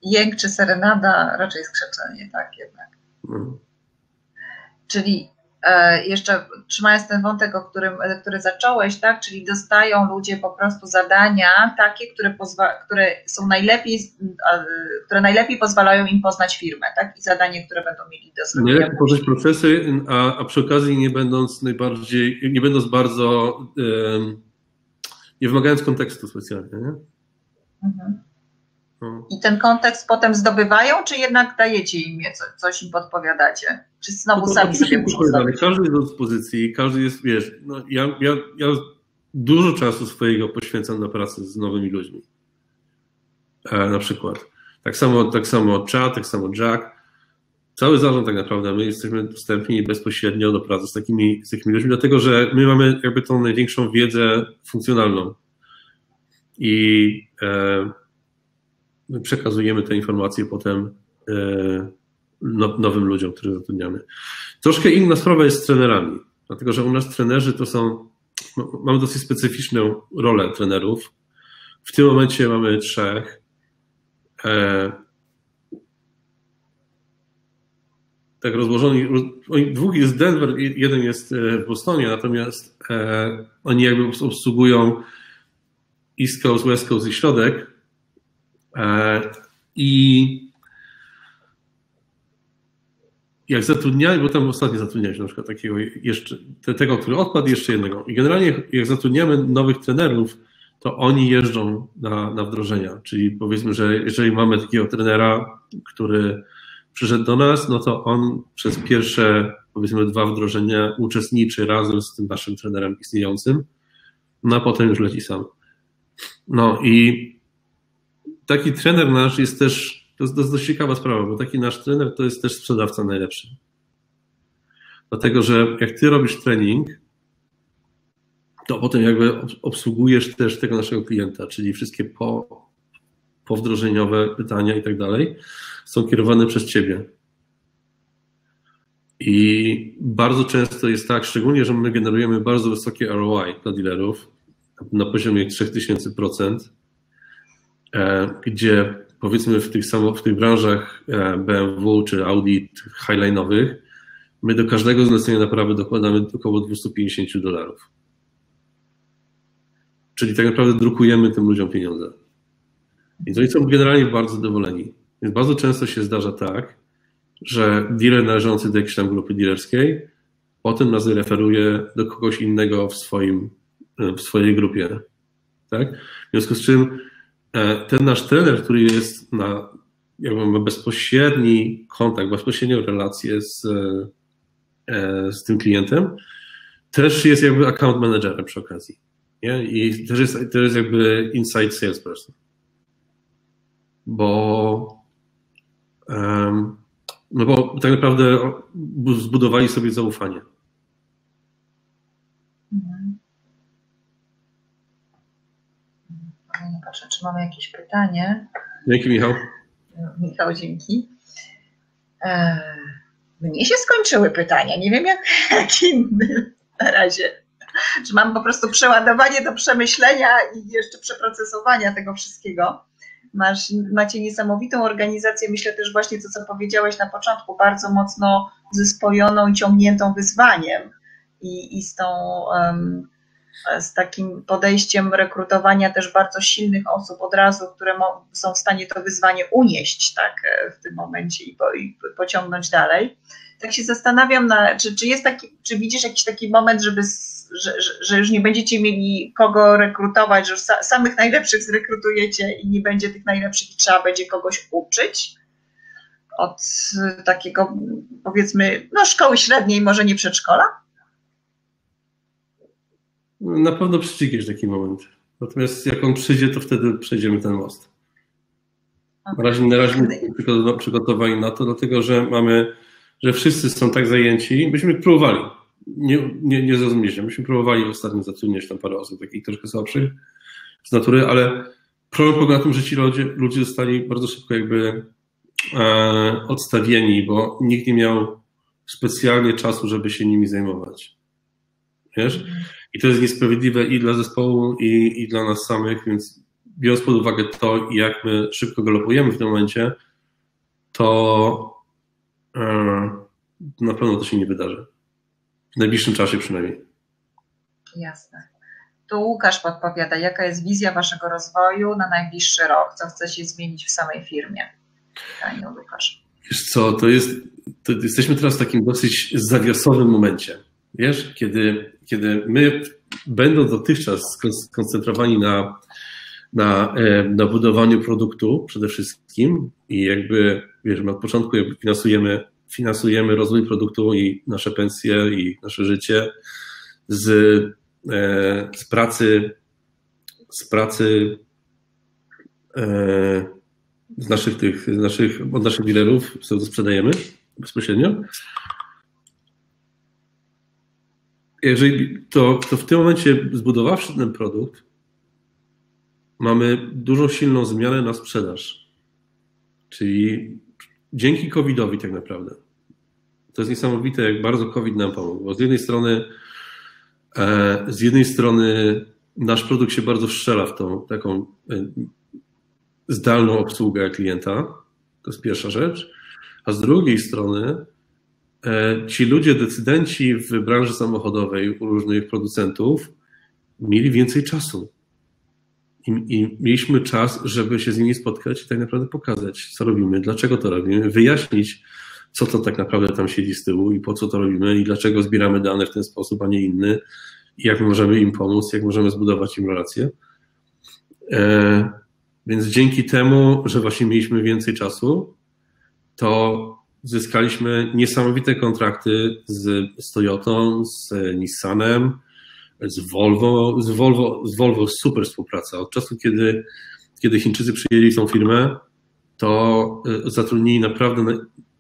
jęk czy serenada, raczej skrzyczenie, tak jednak. Mhm. Czyli e, jeszcze trzymając ten wątek, o którym, który zacząłeś, tak, czyli dostają ludzie po prostu zadania takie, które, pozwa, które są najlepiej, które najlepiej pozwalają im poznać firmę, tak, i zadanie, które będą mieli do zrobienia. Najlepiej poznać procesy, a, a przy okazji nie będąc najbardziej, nie będąc bardzo, um, nie wymagając kontekstu specjalnie, nie? Mhm. I ten kontekst potem zdobywają, czy jednak dajecie im coś, coś im podpowiadacie? Czy znowu no sami sobie muszą zdobyć? Każdy jest do dyspozycji, każdy jest, wiesz, no ja, ja, ja dużo czasu swojego poświęcam na pracę z nowymi ludźmi. E, na przykład. Tak samo, tak samo Chad, tak samo Jack. Cały zarząd tak naprawdę, my jesteśmy dostępni bezpośrednio do pracy z takimi, z takimi ludźmi, dlatego że my mamy jakby tą największą wiedzę funkcjonalną. I e, przekazujemy te informacje potem nowym ludziom, których zatrudniamy. Troszkę inna sprawa jest z trenerami, dlatego że u nas trenerzy to są, mamy dosyć specyficzną rolę trenerów. W tym momencie mamy trzech. Tak rozłożonych, dwóch jest z Denver, jeden jest w Bostonie, natomiast oni jakby obsługują East Coast, West Coast i środek. I jak zatrudniali, bo tam ostatnio zatrudnialiśmy na przykład takiego jeszcze, tego, który odpadł, jeszcze jednego. I generalnie jak zatrudniamy nowych trenerów, to oni jeżdżą na, na wdrożenia. Czyli powiedzmy, że jeżeli mamy takiego trenera, który przyszedł do nas, no to on przez pierwsze powiedzmy dwa wdrożenia uczestniczy razem z tym naszym trenerem istniejącym, no a potem już leci sam. No i taki trener nasz jest też, to jest dość ciekawa sprawa, bo taki nasz trener to jest też sprzedawca najlepszy. Dlatego, że jak ty robisz trening, to potem jakby obsługujesz też tego naszego klienta, czyli wszystkie po, powdrożeniowe pytania i tak dalej są kierowane przez ciebie. I bardzo często jest tak, szczególnie, że my generujemy bardzo wysokie R O I dla dealerów na poziomie trzy tysiące procent, gdzie powiedzmy w tych, samo, w tych branżach B M W czy Audi highline'owych my do każdego zlecenia naprawy dokładamy około dwieście pięćdziesiąt dolarów. Czyli tak naprawdę drukujemy tym ludziom pieniądze. I oni są generalnie bardzo zadowoleni. Więc bardzo często się zdarza tak, że dealer należący do jakiejś tam grupy dealerskiej potem nas referuje do kogoś innego w, swoim, w swojej grupie. Tak? W związku z czym ten nasz trener, który jest na, jakby ma bezpośredni kontakt, bezpośrednią relację z, z tym klientem, też jest jakby account managerem przy okazji. Nie? I też jest, też jest jakby inside salesperson. Bo, um, no bo tak naprawdę zbudowali sobie zaufanie. Mhm. Okay, patrzę, czy mamy jakieś pytanie. Dzięki, Michał. Michał, dzięki. Mnie się skończyły pytania. Nie wiem, jak, jak inny na razie. Czy mam po prostu przeładowanie do przemyślenia i jeszcze przeprocesowania tego wszystkiego. Masz, macie niesamowitą organizację, myślę też właśnie to, co powiedziałeś na początku, bardzo mocno zespojoną i ciągniętą wyzwaniem i, i z, tą, um, z takim podejściem rekrutowania też bardzo silnych osób od razu, które mo- są w stanie to wyzwanie unieść tak, w tym momencie i, po, i pociągnąć dalej. Tak się zastanawiam, na, czy, czy, jest taki, czy widzisz jakiś taki moment, żeby, że, że już nie będziecie mieli kogo rekrutować, że już sa, samych najlepszych zrekrutujecie i nie będzie tych najlepszych i trzeba będzie kogoś uczyć od takiego, powiedzmy, no szkoły średniej, może nie przedszkola? Na pewno przyjdzie jakiś taki moment. Natomiast jak on przyjdzie, to wtedy przejdziemy ten most. Na razie, na razie nie przygotowani na to, dlatego że mamy... że wszyscy są tak zajęci, myśmy próbowali, nie, nie, nie zrozumieliśmy, myśmy próbowali ostatnio zatrudniać tam parę osób, takich troszkę słabszych z natury, ale problem polega na tym, że ci ludzie, ludzie zostali bardzo szybko jakby e, odstawieni, bo nikt nie miał specjalnie czasu, żeby się nimi zajmować. Wiesz? I to jest niesprawiedliwe i dla zespołu, i, i dla nas samych, więc biorąc pod uwagę to, jak my szybko galopujemy w tym momencie, to na pewno to się nie wydarzy. W najbliższym czasie przynajmniej. Jasne. Tu Łukasz podpowiada, jaka jest wizja waszego rozwoju na najbliższy rok? Co chcecie zmienić w samej firmie? Pytanie o Łukasz. Wiesz co, to jest, to jesteśmy teraz w takim dosyć zawiasowym momencie. Wiesz, kiedy, kiedy my, będąc dotychczas skoncentrowani na, na, na budowaniu produktu przede wszystkim i jakby wiesz, my od początku jakby finansujemy, finansujemy rozwój produktu i nasze pensje i nasze życie z, e, z pracy, z pracy e, z naszych tych, z naszych, od naszych dealerów, co sprzedajemy bezpośrednio. Jeżeli to, to w tym momencie zbudowawszy ten produkt, mamy dużą silną zmianę na sprzedaż. Czyli dzięki covidowi tak naprawdę. To jest niesamowite, jak bardzo COVID nam pomógł, bo z jednej strony e, z jednej strony nasz produkt się bardzo strzela w tą taką e, zdalną obsługę klienta, to jest pierwsza rzecz, a z drugiej strony e, ci ludzie, decydenci w branży samochodowej u różnych producentów mieli więcej czasu. I, I mieliśmy czas, żeby się z nimi spotkać i tak naprawdę pokazać, co robimy, dlaczego to robimy, wyjaśnić, co to tak naprawdę tam siedzi z tyłu i po co to robimy i dlaczego zbieramy dane w ten sposób, a nie inny i jak możemy im pomóc, jak możemy zbudować im relacje. E, więc dzięki temu, że właśnie mieliśmy więcej czasu, to zyskaliśmy niesamowite kontrakty z, z Toyotą, z Nissanem, Z Volvo, z Volvo, z Volvo super współpraca. Od czasu, kiedy, kiedy Chińczycy przyjęli tą firmę, to zatrudnili naprawdę,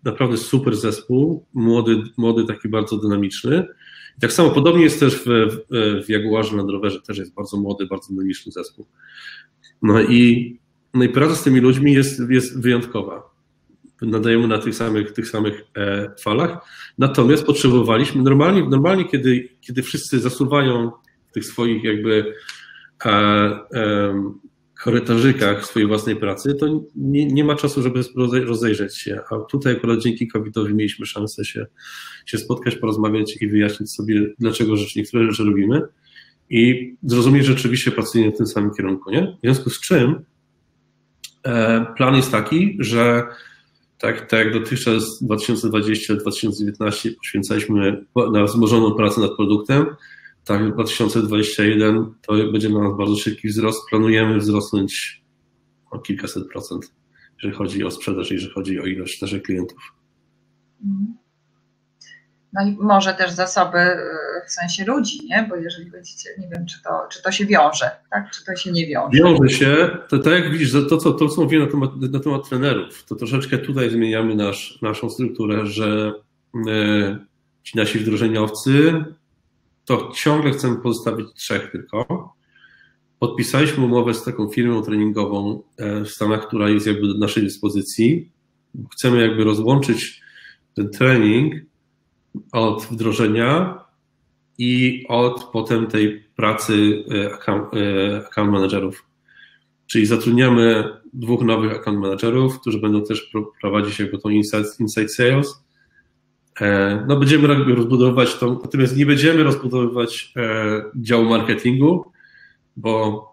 naprawdę super zespół, młody, młody, taki bardzo dynamiczny. I tak samo podobnie jest też w, w Jaguarze Land Roverze, też jest bardzo młody, bardzo dynamiczny zespół. No i, no i praca z tymi ludźmi jest, jest wyjątkowa. Nadajemy na tych samych, tych samych falach, natomiast potrzebowaliśmy, normalnie, normalnie kiedy, kiedy wszyscy zasuwają w tych swoich jakby e, e, korytarzykach swojej własnej pracy, to nie, nie ma czasu, żeby rozejrzeć się, a tutaj akurat dzięki kowitowi mieliśmy szansę się, się spotkać, porozmawiać i wyjaśnić sobie, dlaczego rzeczy, niektóre rzeczy robimy i zrozumieć, że rzeczywiście pracujemy w tym samym kierunku, nie? W związku z czym e, plan jest taki, że tak, tak jak dotychczas dwa tysiące dwadzieścia do dwa tysiące dziewiętnaście poświęcaliśmy na wzmożoną pracę nad produktem, tak dwa tysiące dwadzieścia jeden to będzie dla nas bardzo szybki wzrost. Planujemy wzrosnąć o kilkaset procent, jeżeli chodzi o sprzedaż, jeżeli chodzi o ilość naszych klientów. No i może też zasoby w sensie ludzi, nie? Bo jeżeli będziecie, nie wiem, czy to, czy to się wiąże, tak? Czy to się nie wiąże. Wiąże się, to tak jak widzisz, to co, to, co mówiłem na temat, na temat trenerów, to troszeczkę tutaj zmieniamy nasz, naszą strukturę, że e, ci nasi wdrożeniowcy, to ciągle chcemy pozostawić trzech tylko. Podpisaliśmy umowę z taką firmą treningową w Stanach, która jest jakby do naszej dyspozycji. Chcemy jakby rozłączyć ten trening od wdrożenia i od potem tej pracy account, account managerów. Czyli zatrudniamy dwóch nowych account managerów, którzy będą też prowadzić jakby tą inside, inside sales. No będziemy rozbudowywać to, natomiast nie będziemy rozbudowywać działu marketingu, bo,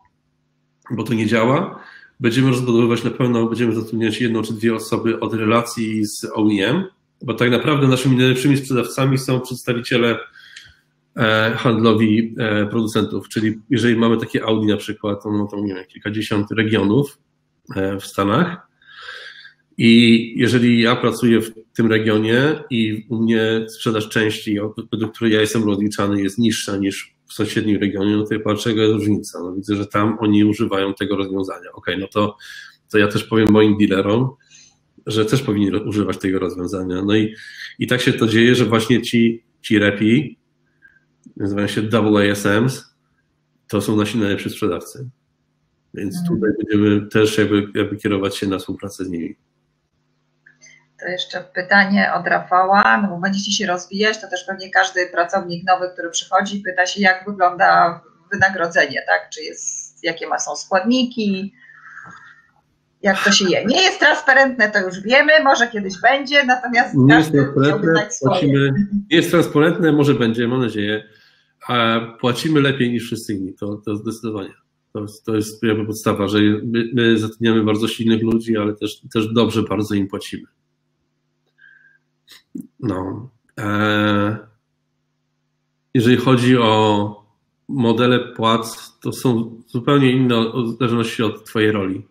bo to nie działa. Będziemy rozbudowywać na pewno, będziemy zatrudniać jedną czy dwie osoby od relacji z O E M, bo tak naprawdę naszymi najlepszymi sprzedawcami są przedstawiciele handlowi producentów, czyli jeżeli mamy takie Audi na przykład, ono ma tam, nie wiem, kilkadziesiąt regionów w Stanach, i jeżeli ja pracuję w tym regionie i u mnie sprzedaż części, według której ja jestem rozliczany, jest niższa niż w sąsiednim regionie, no to ja patrzę, jaka jest różnica. No widzę, że tam oni używają tego rozwiązania. Okej, okay, no to, to ja też powiem moim dealerom, że też powinni używać tego rozwiązania. No i, i tak się to dzieje, że właśnie ci, ci repi, nazywają się double A S Ms, to są nasi najlepsi sprzedawcy. Więc tutaj będziemy też jakby, jakby kierować się na współpracę z nimi. To jeszcze pytanie od Rafała, no bo będziecie się rozwijać, to też pewnie każdy pracownik nowy, który przychodzi, pyta się, jak wygląda wynagrodzenie, tak? Czy jest, jakie ma są składniki, jak to się je. Nie jest transparentne, to już wiemy, może kiedyś będzie, natomiast nie jest transparentne, płacimy, nie jest transparentne, może będzie, mam nadzieję, a płacimy lepiej niż wszyscy inni, to, to zdecydowanie. To, to jest jakby podstawa, że my, my zatrudniamy bardzo silnych ludzi, ale też, też dobrze bardzo im płacimy. No, jeżeli chodzi o modele płac, to są zupełnie inne w zależności od twojej roli.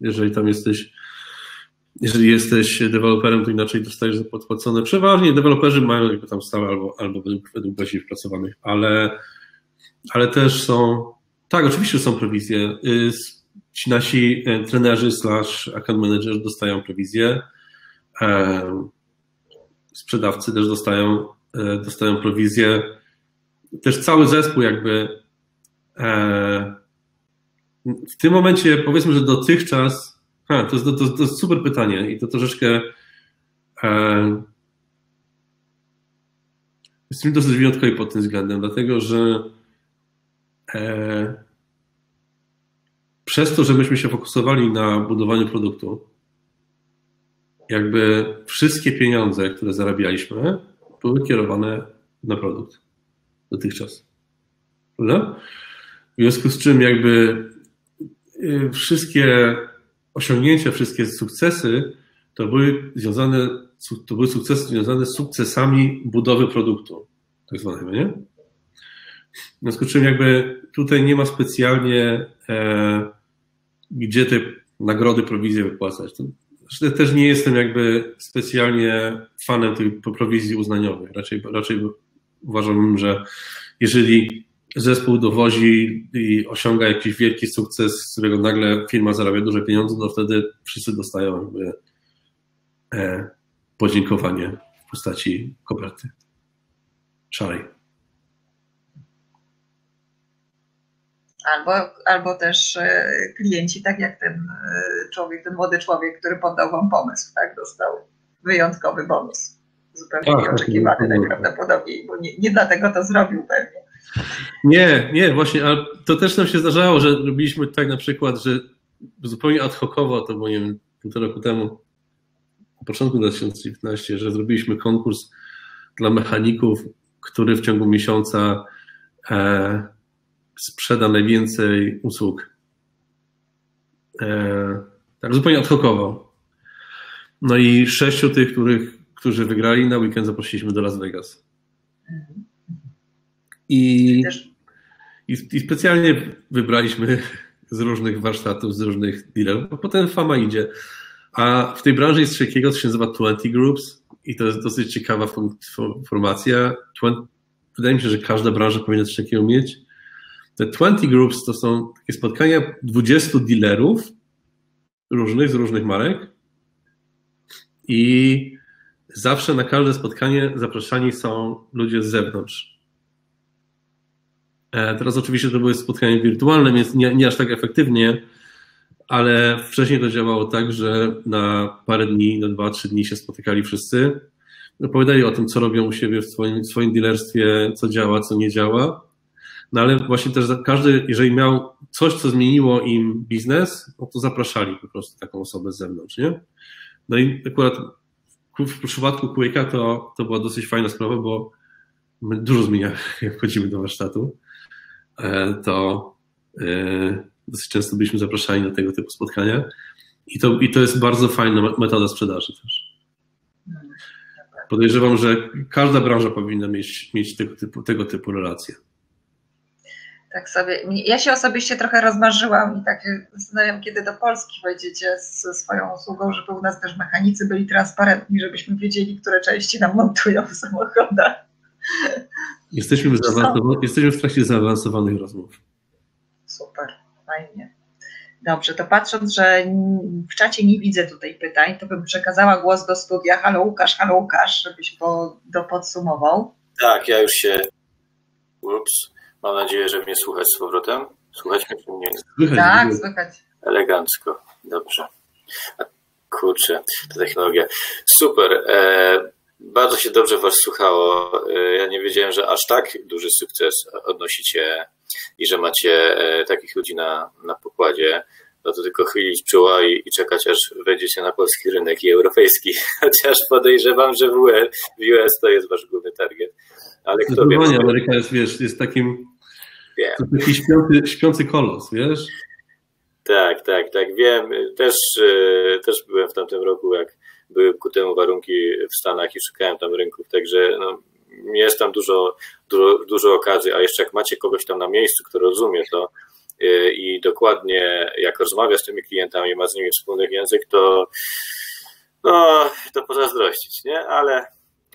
Jeżeli tam jesteś, jeżeli jesteś deweloperem, to inaczej dostajesz zapłacone. Przeważnie deweloperzy mają jakby tam stałe albo, albo według godzin wpracowanych, ale, ale też są, tak, oczywiście są prowizje. Ci nasi trenerzy slash account manager dostają prowizje. Sprzedawcy też dostają, dostają prowizję. Też cały zespół jakby e, w tym momencie powiedzmy, że dotychczas ha, to, jest, to, to jest super pytanie i to troszeczkę e, jestem dosyć wyjątkowy pod tym względem, dlatego że e, przez to, że myśmy się fokusowali na budowaniu produktu, jakby wszystkie pieniądze, które zarabialiśmy, były kierowane na produkt dotychczas. Prawda? W związku z czym jakby wszystkie osiągnięcia, wszystkie sukcesy to były związane, to były sukcesy związane z sukcesami budowy produktu, tak zwanego, nie? W związku z czym jakby tutaj nie ma specjalnie e, gdzie te nagrody, prowizje wypłacać. Też nie jestem jakby specjalnie fanem tych prowizji uznaniowych. Raczej, raczej uważam, że jeżeli zespół dowozi i osiąga jakiś wielki sukces, z którego nagle firma zarabia duże pieniądze, no wtedy wszyscy dostają jakby podziękowanie w postaci koperty szarej. Albo, albo też klienci, tak jak ten człowiek, ten młody człowiek, który poddał wam pomysł, tak, dostał wyjątkowy bonus. Zupełnie tak, nieoczekiwany najprawdopodobniej, bo nie, nie dlatego to zrobił pewnie. Nie, nie, właśnie, ale to też nam się zdarzało, że robiliśmy tak na przykład, że zupełnie ad hocowo, to było, nie wiem, półtora roku temu, na początku dwa tysiące dziewiętnastego, że zrobiliśmy konkurs dla mechaników, który w ciągu miesiąca e, sprzeda najwięcej usług. E, tak zupełnie ad hocowo. No i sześciu tych, których, którzy wygrali, na weekend zaprosiliśmy do Las Vegas. Mhm. I, i, I specjalnie wybraliśmy z różnych warsztatów, z różnych dealerów, bo potem fama idzie. A w tej branży jest coś takiego, co się nazywa dwadzieścia Groups i to jest dosyć ciekawa formacja. Wydaje mi się, że każda branża powinna coś takiego mieć. Te dwadzieścia Groups to są takie spotkania dwudziestu dealerów różnych, z różnych marek i zawsze na każde spotkanie zapraszani są ludzie z zewnątrz. Teraz oczywiście to były spotkania wirtualne, więc nie, nie aż tak efektywnie, ale wcześniej to działało tak, że na parę dni, na dwa, trzy dni się spotykali wszyscy, opowiadali o tym, co robią u siebie w swoim, w swoim dealerstwie, co działa, co nie działa, no ale właśnie też każdy, jeżeli miał coś, co zmieniło im biznes, no to zapraszali po prostu taką osobę z zewnątrz, nie? No i akurat w przypadku Quika to, to była dosyć fajna sprawa, bo my dużo zmieniamy, jak wchodzimy do warsztatu. To yy, dosyć często byliśmy zapraszani na tego typu spotkania i to, i to jest bardzo fajna metoda sprzedaży też. Podejrzewam, że każda branża powinna mieć, mieć tego, typu, tego typu relacje. Tak sobie, ja się osobiście trochę rozmarzyłam i tak zastanawiam, kiedy do Polski wejdziecie ze swoją usługą, żeby u nas też mechanicy byli transparentni, żebyśmy wiedzieli, które części nam montują w samochodach. Jesteśmy w, jesteśmy w trakcie zaawansowanych rozmów. Super, fajnie. Dobrze, to patrząc, że w czacie nie widzę tutaj pytań, to bym przekazała głos do studia. Halo Łukasz, halo Łukasz, żebyś po, do podsumował. Tak, ja już się... Ups, mam nadzieję, że mnie słychać z powrotem. Słuchać mnie? Słychać, tak, mnie. Słychać. Elegancko, dobrze. Kurczę, ta technologia. Super. E Bardzo się dobrze was słuchało. Ja nie wiedziałem, że aż tak duży sukces odnosicie i że macie takich ludzi na, na pokładzie. No to tylko chylić czuła i, i czekać, aż wejdziecie na polski rynek i europejski. Chociaż podejrzewam, że w U S to jest wasz główny target. Ale kto wie... Ameryka jest, wiesz, jest takim... Wiem. To taki śpiący, śpiący kolos, wiesz? Tak, tak, tak. Wiem. Też, też byłem w tamtym roku, jak były ku temu warunki w Stanach i szukałem tam rynków, także no, jest tam dużo, dużo, dużo okazji, a jeszcze jak macie kogoś tam na miejscu, kto rozumie to yy, i dokładnie jak rozmawia z tymi klientami, ma z nimi wspólny język, to no, to pozazdrościć, nie? Ale,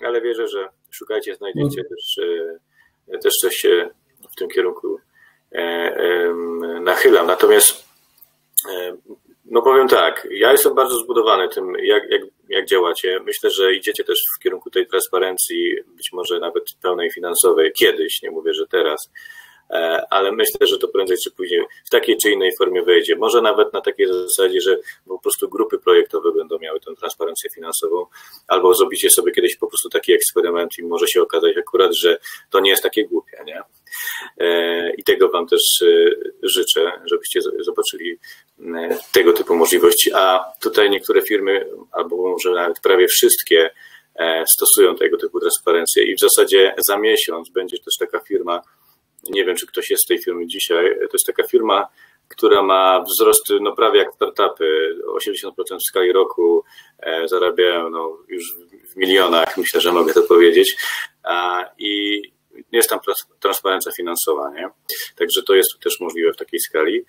ale wierzę, że szukajcie, znajdziecie też, yy, też coś się w tym kierunku yy, yy, nachylam, natomiast yy, no powiem tak, ja jestem bardzo zbudowany tym, jak, jak, jak działacie. Myślę, że idziecie też w kierunku tej transparencji, być może nawet pełnej finansowej, kiedyś, nie mówię, że teraz, ale myślę, że to prędzej czy później w takiej czy innej formie wejdzie. Może nawet na takiej zasadzie, że po prostu grupy projektowe będą miały tę transparencję finansową, albo zrobicie sobie kiedyś po prostu taki eksperyment i może się okazać akurat, że to nie jest takie głupie, nie? I tego wam też życzę, żebyście zobaczyli tego typu możliwości, a tutaj niektóre firmy, albo może nawet prawie wszystkie, stosują tego typu transparencję i w zasadzie za miesiąc będzie też taka firma, nie wiem, czy ktoś jest z tej firmy dzisiaj, to jest taka firma, która ma wzrosty no prawie jak startupy, osiemdziesiąt procent w skali roku, e, zarabiają no, już w milionach, myślę, że mogę to powiedzieć, a, i jest tam transparencja finansowa, nie? Także to jest też możliwe w takiej skali.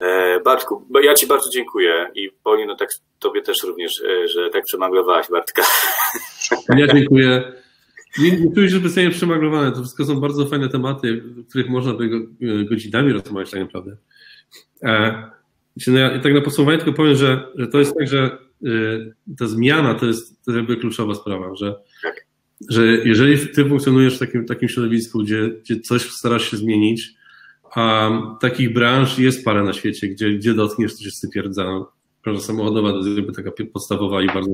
E, Bartku, ja ci bardzo dziękuję i Paulino, tak tobie też również, że tak przemaglowałaś Bartka. Ja dziękuję. Nie, nie czuję, że specjalnie przemaglowane. To wszystko są bardzo fajne tematy, o których można by godzinami rozmawiać tak naprawdę. I tak na podsumowanie tylko powiem, że, że to jest tak, że ta zmiana to jest, to jest jakby kluczowa sprawa, że, że jeżeli ty funkcjonujesz w takim, takim środowisku, gdzie, gdzie coś starasz się zmienić, a takich branż jest parę na świecie, gdzie, gdzie dotkniesz, to się stypierdza. Branża samochodowa to jest jakby taka podstawowa i bardzo,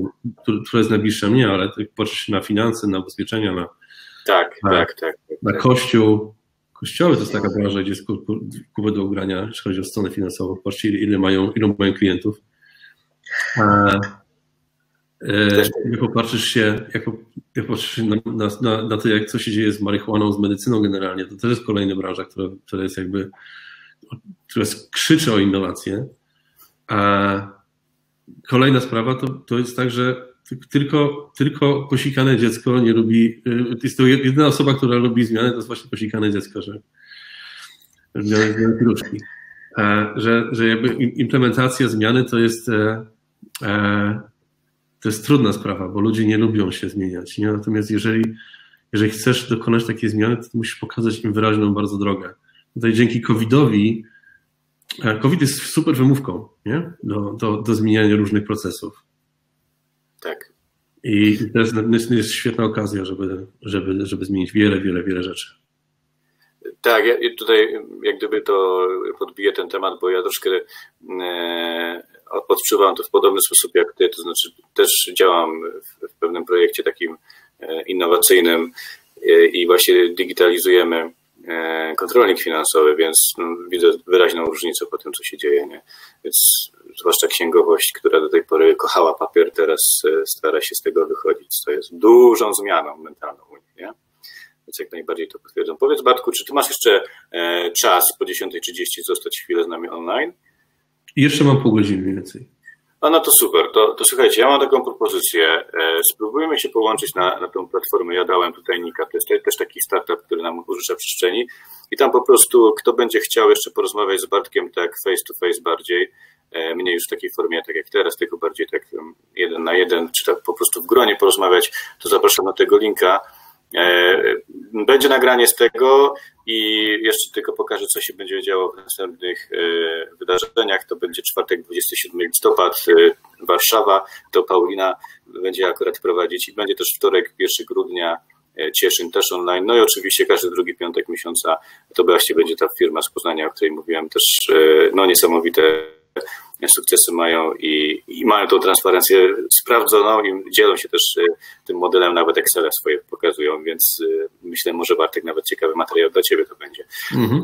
która jest najbliższa mnie, ale patrzysz się na finanse, na ubezpieczenia, na, tak, na, tak, tak, tak, na kościół. Kościoły to jest taka branża, gdzie jest kupę do ugrania, jeśli chodzi o stronę finansową. Patrzcie, ile mają, ile mają klientów. A, e, jak popatrzysz się, jak popatrzysz się na, na, na to, jak co się dzieje z marihuaną, z medycyną generalnie, to też jest kolejna branża, która, która jest jakby, która krzyczy o innowacje. A kolejna sprawa to, to jest tak, że tylko, tylko posikane dziecko nie lubi, jest to jedyna osoba, która lubi zmiany, to jest właśnie posikane dziecko, że zmiany kruszki. Że, że jakby implementacja zmiany to jest, to jest trudna sprawa, bo ludzie nie lubią się zmieniać. Nie? Natomiast jeżeli, jeżeli chcesz dokonać takiej zmiany, to musisz pokazać im wyraźną bardzo drogę. Tutaj dzięki covidowi, COVID jest super wymówką, nie? Do, do, do zmieniania różnych procesów. Tak. I teraz jest świetna okazja, żeby, żeby, żeby zmienić wiele, wiele, wiele rzeczy. Tak, ja tutaj jak gdyby to podbiję ten temat, bo ja troszkę e, odczuwam to w podobny sposób jak ty, to znaczy też działam w, w pewnym projekcie takim e, innowacyjnym e, i właśnie digitalizujemy e, kontrolnik finansowy, więc no, widzę wyraźną różnicę po tym, co się dzieje, nie? Więc zwłaszcza księgowość, która do tej pory kochała papier, teraz stara się z tego wychodzić, co jest dużą zmianą mentalną u nich, nie? Więc jak najbardziej to potwierdzam. Powiedz, Bartku, czy ty masz jeszcze e, czas po dziesiątej trzydzieści zostać chwilę z nami online? Jeszcze mam pół godziny mniej więcej. A no to super. To, to słuchajcie, ja mam taką propozycję. E, spróbujmy się połączyć na, na tą platformę. Ja dałem tutaj Nika. To jest też taki startup, który nam użycza przestrzeni. I tam po prostu, kto będzie chciał jeszcze porozmawiać z Bartkiem tak face to face bardziej, e, mniej już w takiej formie, tak jak teraz, tylko bardziej tak jeden na jeden, czy tak po prostu w gronie porozmawiać, to zapraszam na tego linka. Będzie nagranie z tego i jeszcze tylko pokażę, co się będzie działo w następnych wydarzeniach. To będzie czwartek, dwudziestego siódmego listopada, Warszawa. To Paulina będzie akurat prowadzić i będzie też wtorek, pierwszego grudnia, Cieszyn też online. No i oczywiście każdy drugi piątek miesiąca to właśnie będzie ta firma z Poznania, o której mówiłem, też no niesamowite sukcesy mają i, i mają tą transparencję sprawdzoną i dzielą się też tym modelem, nawet Excela swoje pokazują, więc myślę, może Bartek nawet ciekawy materiał dla ciebie to będzie. Mhm.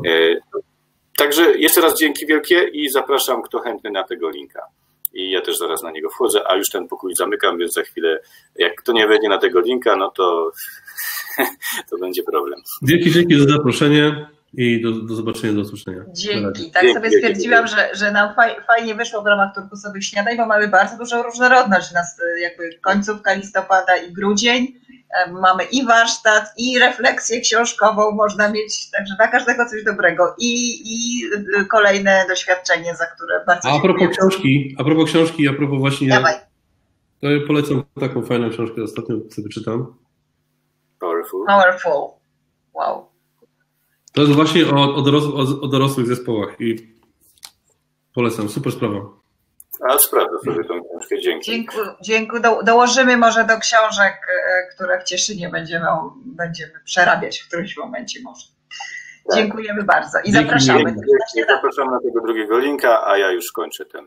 Także jeszcze raz dzięki wielkie i zapraszam, kto chętny, na tego linka. I ja też zaraz na niego wchodzę, a już ten pokój zamykam, więc za chwilę, jak kto nie wejdzie na tego linka, no to, to będzie problem. Dzięki, dzięki za zaproszenie. I do, do zobaczenia, do usłyszenia. Dzięki. Tak sobie stwierdziłam, że, że nam faj, fajnie wyszło w ramach turkusowych śniadań, bo mamy bardzo dużą różnorodność. Nas jakby końcówka listopada i grudzień. Mamy i warsztat, i refleksję książkową można mieć, także dla każdego coś dobrego. I, i kolejne doświadczenie, za które bardzo a propos książki, A propos książki, a propos właśnie... Dawaj. To ja polecam taką fajną książkę, ostatnio sobie czytam. Powerful. Powerful. Wow. To jest właśnie o, o, doros o, o dorosłych zespołach i polecam, super sprawa. A sprawdzę sobie tą książkę, dzięki. Dziękuję, dziękuję. Do, dołożymy może do książek, które w Cieszynie będziemy, będziemy przerabiać w którymś momencie może. Tak. Dziękujemy bardzo i dzięki, zapraszamy. Dzięki, dzięki. Zapraszam na tego drugiego linka, a ja już kończę ten.